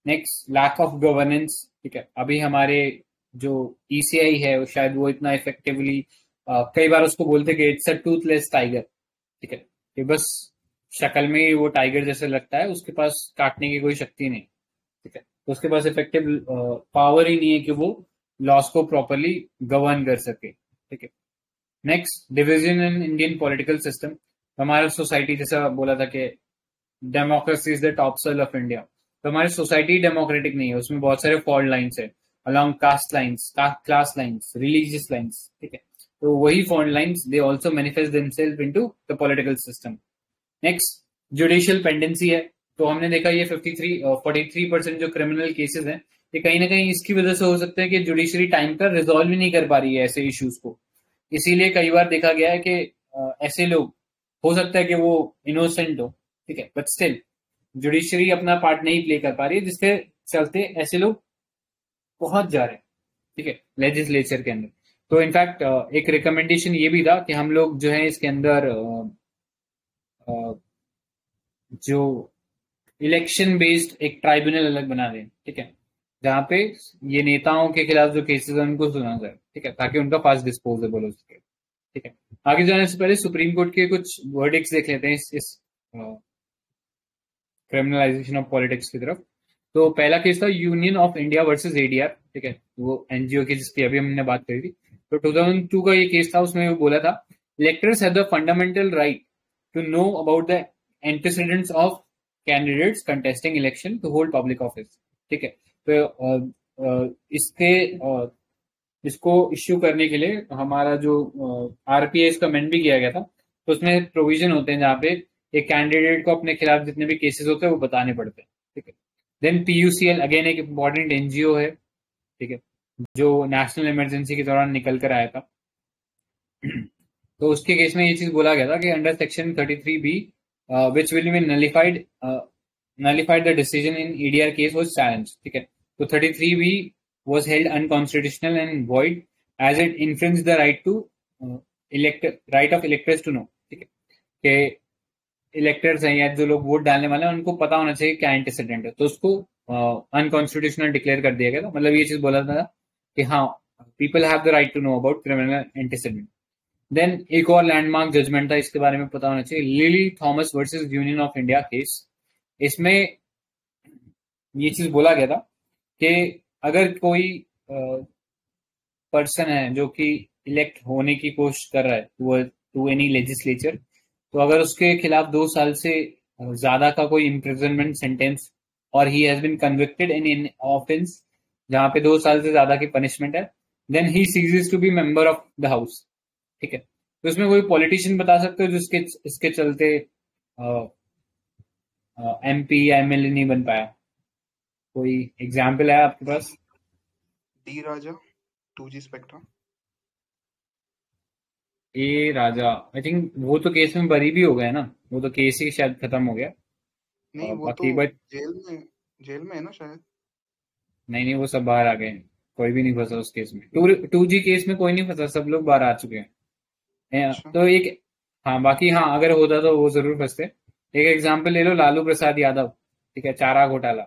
नेक्स्ट, लैक ऑफ गवर्नेंस, ठीक है। अभी हमारे जो ई सी आई है वो शायद वो इतना इफेक्टिवली uh, कई बार उसको बोलते हैं कि इट्स अ टूथलेस टाइगर, ठीक है, कि बस शक्ल में ही वो टाइगर जैसे लगता है, उसके पास काटने की कोई शक्ति नहीं, ठीक है, तो उसके पास इफेक्टिव पावर uh, ही नहीं है कि वो लॉस को प्रॉपरली गवर्न कर सके, ठीक है। Next, division in Indian political system. हमारा सोसाइटी जैसा बोला था कि democracy is the top soil of India, तो हमारी सोसाइटी डेमोक्रेटिक नहीं है, उसमें बहुत सारे फॉल्ट लाइन्स है along caste lines, class lines, religious lines, ठीक है, तो वही fault lines they also manifest themselves into the political system. Next, judicial pendency है, तो हमने देखा ये तिरेपन, तैंतालीस परसेंट जो क्रिमिनल केसेस हैं ये कहीं ना कहीं इसकी वजह से हो सकता है कि जुडिशरी टाइम पर रिजोल्व ही नहीं कर पा रही है ऐसे इश्यूज को, इसीलिए कई बार देखा गया है कि ऐसे लोग हो सकता है कि वो इनोसेंट हो, ठीक है, बट स्टिल जुडिशरी अपना पार्ट नहीं प्ले कर पा रही है, जिसके चलते ऐसे लोग पहुंच जा रहे हैं, ठीक है, लेजिस्लेचर के अंदर। तो इनफैक्ट एक रिकमेंडेशन ये भी था कि हम लोग जो है इसके अंदर जो इलेक्शन बेस्ड एक ट्राइब्यूनल अलग बना दें, ठीक है, जहां पे ये नेताओं के खिलाफ जो केसेस हैं उनको सुना जाए, ठीक है, ताकि उनका फास्ट डिस्पोजेबल हो सके, ठीक है। आगे जाने से पहले सुप्रीम कोर्ट के कुछ वर्डिक्स देख लेते हैं इस, इस क्रिमिनलाइजेशन ऑफ पॉलिटिक्स की तरफ। तो पहला केस था union of India versus A D R, ठीक है, वो एनजीओ की जिसकी अभी हमने बात करी थी। तो दो हज़ार दो का ये केस था, उसमें वो बोला था electors have the fundamental right to know about the antecedents of candidates contesting election to hold public office, ठीक है। तो इसके इसको इश्यू करने के लिए हमारा जो आर पी आई का मेंट भी किया गया था, तो उसमें प्रोविजन होते हैं जहाँ पे एक कैंडिडेट को अपने खिलाफ जितने भी केसेस होते हैं वो बताने पड़ते हैं, ठीक है। Then पी यू सी एल again एक इम्पॉर्टेंट एनजीओ है, ठीक है, जो नेशनल इमरजेंसी के दौरान निकल कर आया था, तो उसके केस में ये चीज बोला गया था कि under section thirty three B which will be nullified nullified the decision in E D R case was challenge, ठीक है। तो thirty three B was held unconstitutional and void as it infringe the right to elect right of electors to know, ठीक है, electors हैं या जो लोग vote डालने वाले हैं उनको पता होना चाहिए क्या एंटीसिडेंट है, तो उसको अनकॉन्स्टिट्यूशनल डिक्लेयर कर दिया गया था। मतलब ये चीज बोला था कि हाँ, people have the right to know about criminal antecedent. Then एक और लैंडमार्क जजमेंट था, इसके बारे में पता होना चाहिए, Lily Thomas versus union of India case. इसमें ये चीज बोला गया था कि अगर कोई पर्सन है जो कि इलेक्ट होने की कोशिश कर रहा है टू टू एनी लेजिस्लेचर, तो अगर उसके खिलाफ दो साल से ज्यादा का कोई इम्प्रिजनमेंट सेंटेंस और he has been convicted in in offence जहां पे दो साल से ज्यादा की पनिशमेंट है, then he ceases to be member of the house, ठीक है। तो इसमें कोई पॉलिटिशियन बता सकते हो जिसके इसके चलते एमपी या एम एल ए नहीं बन पाया? कोई एग्जाम्पल है आपके पास? D Raja, two G spectrum, A Raja, I think वो तो केस में बरी भी हो गया ना, वो तो केस ही शायद खत्म हो गया। नहीं वो तो जेल में जेल में है ना शायद। नहीं नहीं वो सब बाहर आ गए, कोई भी नहीं फंसा उस केस में। टू जी केस में कोई नहीं फंसा, सब लोग बाहर आ चुके हैं। अच्छा। तो एक हाँ बाकी हाँ अगर होता तो वो जरूर फंसते। एक एग्जाम्पल ले लो, लालू प्रसाद यादव, ठीक है, चारा घोटाला,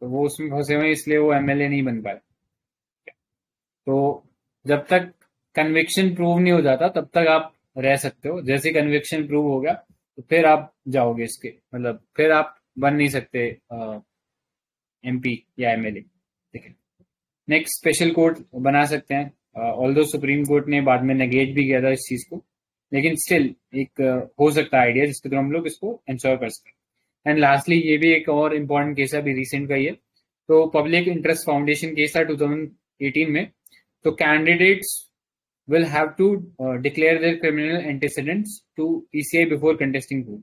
तो वो उसमें फंसे हुए इसलिए वो एम एल ए नहीं बन पाए। तो जब तक कन्विक्शन प्रूव नहीं हो जाता तब तक आप रह सकते हो, जैसे कन्विक्शन प्रूव हो गया तो फिर आप जाओगे इसके, मतलब फिर आप बन नहीं सकते एमपी या एम एल ए, ठीक है। नेक्स्ट, स्पेशल कोर्ट बना सकते हैं, ऑल्दो सुप्रीम कोर्ट ने बाद में नेगेट भी किया था इस चीज को, लेकिन स्टिल एक uh, हो सकता है आइडिया जिसके थ्रू हम लोग इसको एंश्योर कर सकते हैं। एंड लास्टली ये भी एक और इम्पोर्टेंट केस है, अभी रिसेंट का ही है, तो पब्लिक इंटरेस्ट फाउंडेशन केस था टू थाउजेंड एटीन में। तो candidates will have to uh, declare their criminal antecedents to E C I before contesting vote.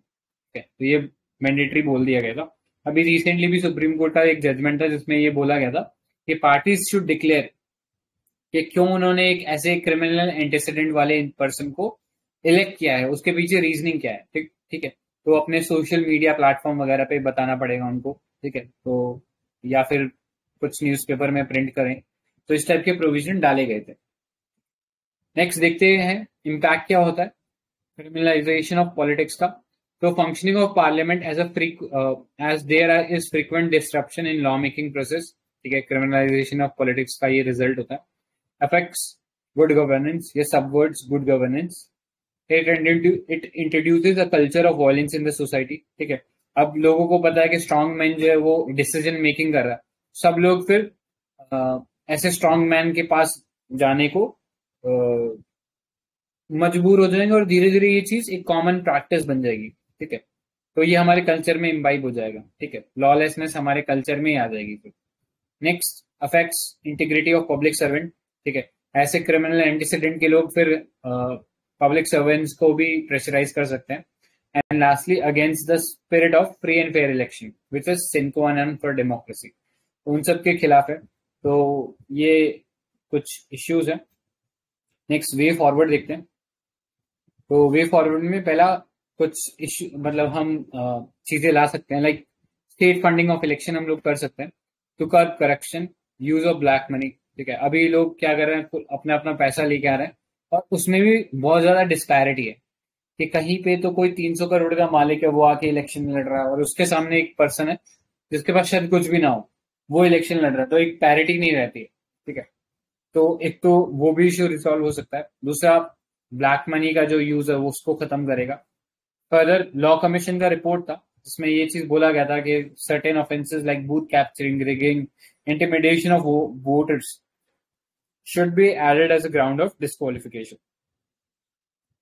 Okay, तो ये मैंडेटरी बोल दिया गया था। अभी रिसेंटली भी सुप्रीम कोर्ट का एक जजमेंट था जिसमें ये बोला गया था कि पार्टीज शुड डिक्लेयर कि क्यों उन्होंने एक ऐसे क्रिमिनल एंटेसिडेंट वाले पर्सन को इलेक्ट किया है, उसके पीछे रीजनिंग क्या है। ठीक ठीक है, तो अपने सोशल मीडिया प्लेटफॉर्म वगैरह पे बताना पड़ेगा उनको, ठीक है, तो या फिर कुछ न्यूज़पेपर में प्रिंट करें, तो इस टाइप के प्रोविजन डाले गए थे। नेक्स्ट देखते हैं इम्पैक्ट क्या होता है क्रिमिनलाइजेशन ऑफ पॉलिटिक्स का। तो functioning of parliament as a as there is frequent disruption in law making process, ठीक है, क्रिमिनलाइजेशन ऑफ पॉलिटिक्स का ये रिजल्ट होता है। अफेक्ट्स गुड गवर्नेंस, ये सब words good governance. It introduces a culture of violence in the society, ठीक है, अब लोगों को पता है कि स्ट्रॉन्ग मैन जो है वो डिसीजन मेकिंग कर रहा है, सब लोग फिर आ, ऐसे स्ट्रॉन्ग मैन के पास जाने को आ, मजबूर हो जाएंगे और धीरे धीरे ये चीज एक कॉमन प्रैक्टिस बन जाएगी, ठीक है, तो ये हमारे कल्चर में इम्बाइब हो जाएगा, ठीक है, लॉलेसनेस हमारे कल्चर में ही आ जाएगी फिर। Next affects integrity of public servant, ठीक है, ऐसे क्रिमिनल एंटीसिडेंट के लोग फिर आ, पब्लिक सर्वेंट्स को भी प्रेशराइज कर सकते हैं। And lastly against the spirit of free and fair election which is sine qua non for democracy, उन सब के खिलाफ है। तो ये कुछ इश्यूज हैं। नेक्स्ट वे फॉरवर्ड देखते हैं। तो वे फॉरवर्ड में पहला कुछ इश्यू मतलब हम चीजें ला सकते हैं, like state funding of election हम लोग कर सकते हैं, to curb corruption, use of black money, ठीक है, अभी लोग क्या कर रहे हैं अपना अपना पैसा लेके आ रहे हैं और उसमें भी बहुत ज्यादा डिस्पैरिटी है कि कहीं पे तो कोई तीन सौ करोड़ का मालिक है वो आके इलेक्शन में लड़ रहा है और उसके सामने एक पर्सन है जिसके पास शायद कुछ भी ना हो वो इलेक्शन लड़ रहा है, तो एक पैरिटी नहीं रहती है, ठीक है, तो एक तो वो भी इश्यू रिसॉल्व हो सकता है। दूसरा ब्लैक मनी का जो यूज है वो उसको खत्म करेगा। फर्दर लॉ कमीशन का रिपोर्ट था जिसमें ये चीज बोला गया था कि certain offences like booth capturing, rigging, intimidation of voters should be added as a ground of disqualification.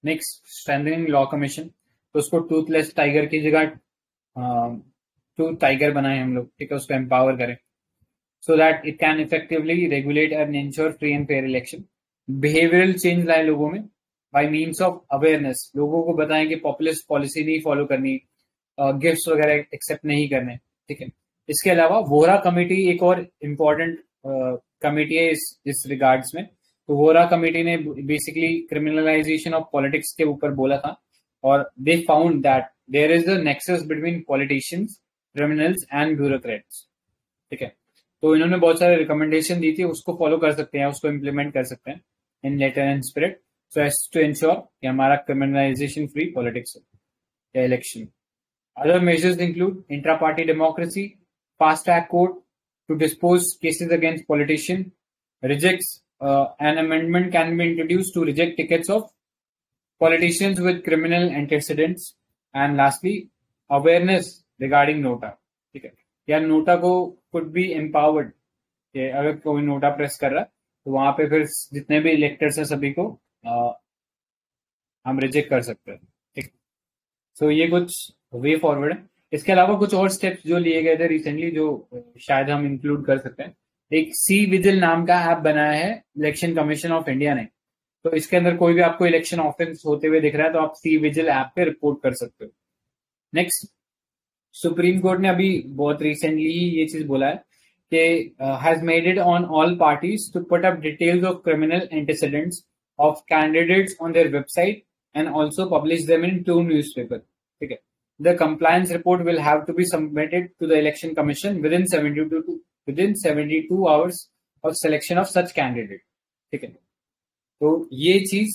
Next, strengthening law commission, तो उसको टूथलेस टाइगर की जगह टूथ टाइगर बनाए हम लोग, ठीक है, उसको एम्पावर करें so that it can effectively regulate and ensure free and fair election. Behavioural change लाए लोगों में बाय मीन्स ऑफ अवेयरनेस, लोगों को बताएं कि पॉपुलिस्ट पॉलिसी नहीं फॉलो करनी, गिफ्ट्स वगैरह एक्सेप्ट नहीं करने, ठीक है। इसके अलावा वोरा कमेटी एक और इम्पोर्टेंट कमेटी है इस इस रिगार्ड्स में। तो वोरा कमेटी ने बेसिकली क्रिमिनलाइजेशन ऑफ पॉलिटिक्स के ऊपर बोला था और they found that there is the nexus between politicians, criminals and bureaucrats, ठीक है, तो इन्होंने बहुत सारे रिकमेंडेशन दी थी, उसको फॉलो कर सकते हैं, उसको इम्प्लीमेंट कर सकते हैं in letter and spirit so as to ensure कि हमारा क्रिमिनलाइजेशन फ्री पॉलिटिक्स या election. Other measures include intra party democracy, fast track court to dispose cases against politician, rejects uh, an amendment can be introduced to reject tickets of politicians with criminal antecedents, and lastly awareness regarding nota, ठीक है, या nota को could be empowered कि अगर कोई नोटा press कर रहा है तो वहां पे फिर जितने भी इलेक्टर्स हैं सभी को आ, हम रिजेक्ट कर सकते हैं, ठीक। सो ये कुछ वे फॉरवर्ड है। इसके अलावा कुछ और स्टेप्स जो लिए गए थे रिसेंटली जो शायद हम इंक्लूड कर सकते हैं, एक सी विजिल नाम का ऐप बनाया है इलेक्शन कमीशन ऑफ इंडिया ने, तो इसके अंदर कोई भी आपको इलेक्शन ऑफेंस होते हुए दिख रहा है तो आप सी विजिल ऐप पे रिपोर्ट कर सकते हो। नेक्स्ट सुप्रीम कोर्ट ने अभी बहुत रिसेंटली ही ये चीज बोला है कि has made it on all parties to put up details of criminal antecedents of candidates on their website and also publish them in two newspaper, ठीक है। The compliance report will have to be submitted to the Election Commission within seventy-two within seventy-two hours of selection of such candidate, ठीक है। तो ये चीज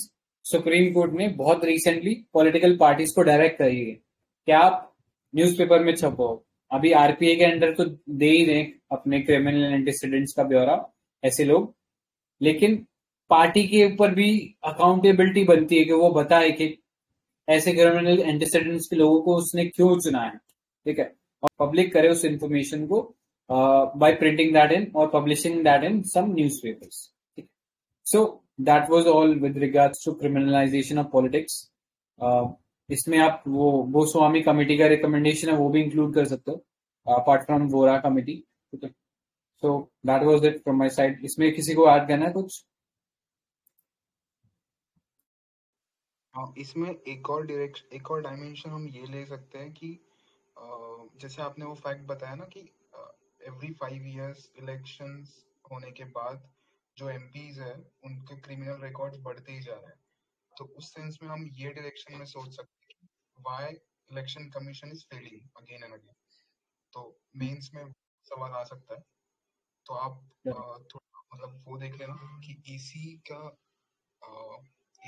supreme court ने बहुत recently political parties को डायरेक्ट करी है कि आप न्यूज़पेपर में छपो। अभी आरपीए के अंडर तो दे ही रहे अपने क्रिमिनल एंटीसिडेंट्स का ब्यौरा ऐसे लोग, लेकिन पार्टी के ऊपर भी अकाउंटेबिलिटी बनती है कि वो बताए कि ऐसे क्रिमिनल एंटीसिडेंट्स के लोगों को उसने क्यों चुना है, ठीक है, और पब्लिक करे उस इंफॉर्मेशन को बाय प्रिंटिंग दैट इन और publishing that in some newspapers. So that was all with regards to criminalisation of politics. इसमें आप वो गोस्वामी कमेटी का रिकमेंडेशन है वो भी इंक्लूड कर सकते हो अपार्ट फ्रॉम वोरा कमेटी, ठीक है। So that was it from my side. इसमें किसी को ऐड करना है कुछ? इसमें एक और डायरेक्शन, एक और डायमेंशन हम ये ले सकते हैं कि जैसे आपने वो फैक्ट बताया ना कि एवरी फाइव इयर्स इलेक्शंस होने के बाद जो एमपीज है उनके क्रिमिनल रिकॉर्ड्स बढ़ते ही जा रहे हैं, तो उस सेंस में हम ये डायरेक्शन में सोच सकते हैं why election commission is failing again and again, तो मेंस में सवाल आ सकता है। तो आप थोड़ा मतलब वो देख लेना कि ईसी का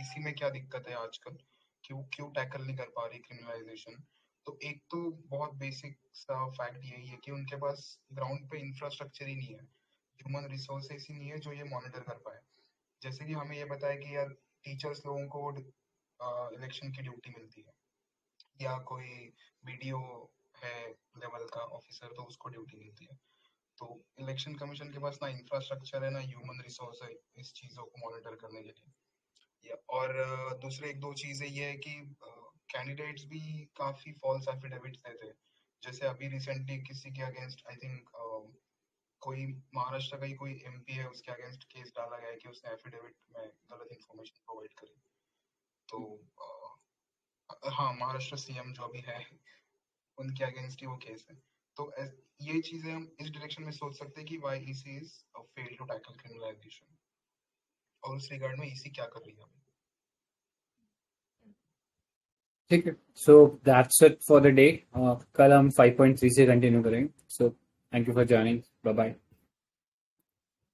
ईसी में क्या दिक्कत है आजकल कि वो क्यों टैकल नहीं कर पा रही क्रिमिनलाइजेशन। तो एक तो बहुत बेसिक सा फैक्ट यही है कि उनके पास ग्राउंड पे इंफ्रास्ट्रक्चर ही नहीं है, ह्यूमन रिसोर्सेस ही नहीं है जो ये मॉनिटर कर पाए। जैसे कि हमें ये बताया कि यार टीचर्स लोगों को इलेक्शन की ड्यूटी मिलती है या कोई बीडीओ है लेवल का ऑफिसर तो उसको ड्यूटी मिलती है, तो इलेक्शन कमीशन के पास ना इंफ्रास्ट्रक्चर है ना ह्यूमन रिसोर्स है इस चीजों को मॉनिटर करने के लिए। या और दूसरे एक दो चीजें ये है कि कैंडिडेट्स भी काफी फॉल्स एफिडेविट्स देते हैं, जैसे अभी रिसेंटली किसी के अगेंस्ट आई थिंक कोई महाराष्ट्र का ही कोई एमपी है उसके अगेंस्ट केस डाला गया है कि उसने एफिडेविट में गलत इंफॉर्मेशन प्रोवाइड करी। तो आ, हाँ महाराष्ट्र सीएम जो अभी है उनके अगेंस्ट ही वो केस है। तो ये चीजें हम इस डायरेक्शन में सोच सकते हैं कि why EC is failed to tackle criminalisation और उस रिगार्ड में ईसी क्या कर रही है। ठीक है, so that's it for the day. कल हम फाइव पॉइंट थ्री से कंटिन्यू करेंगे। So thank you for joining, bye bye.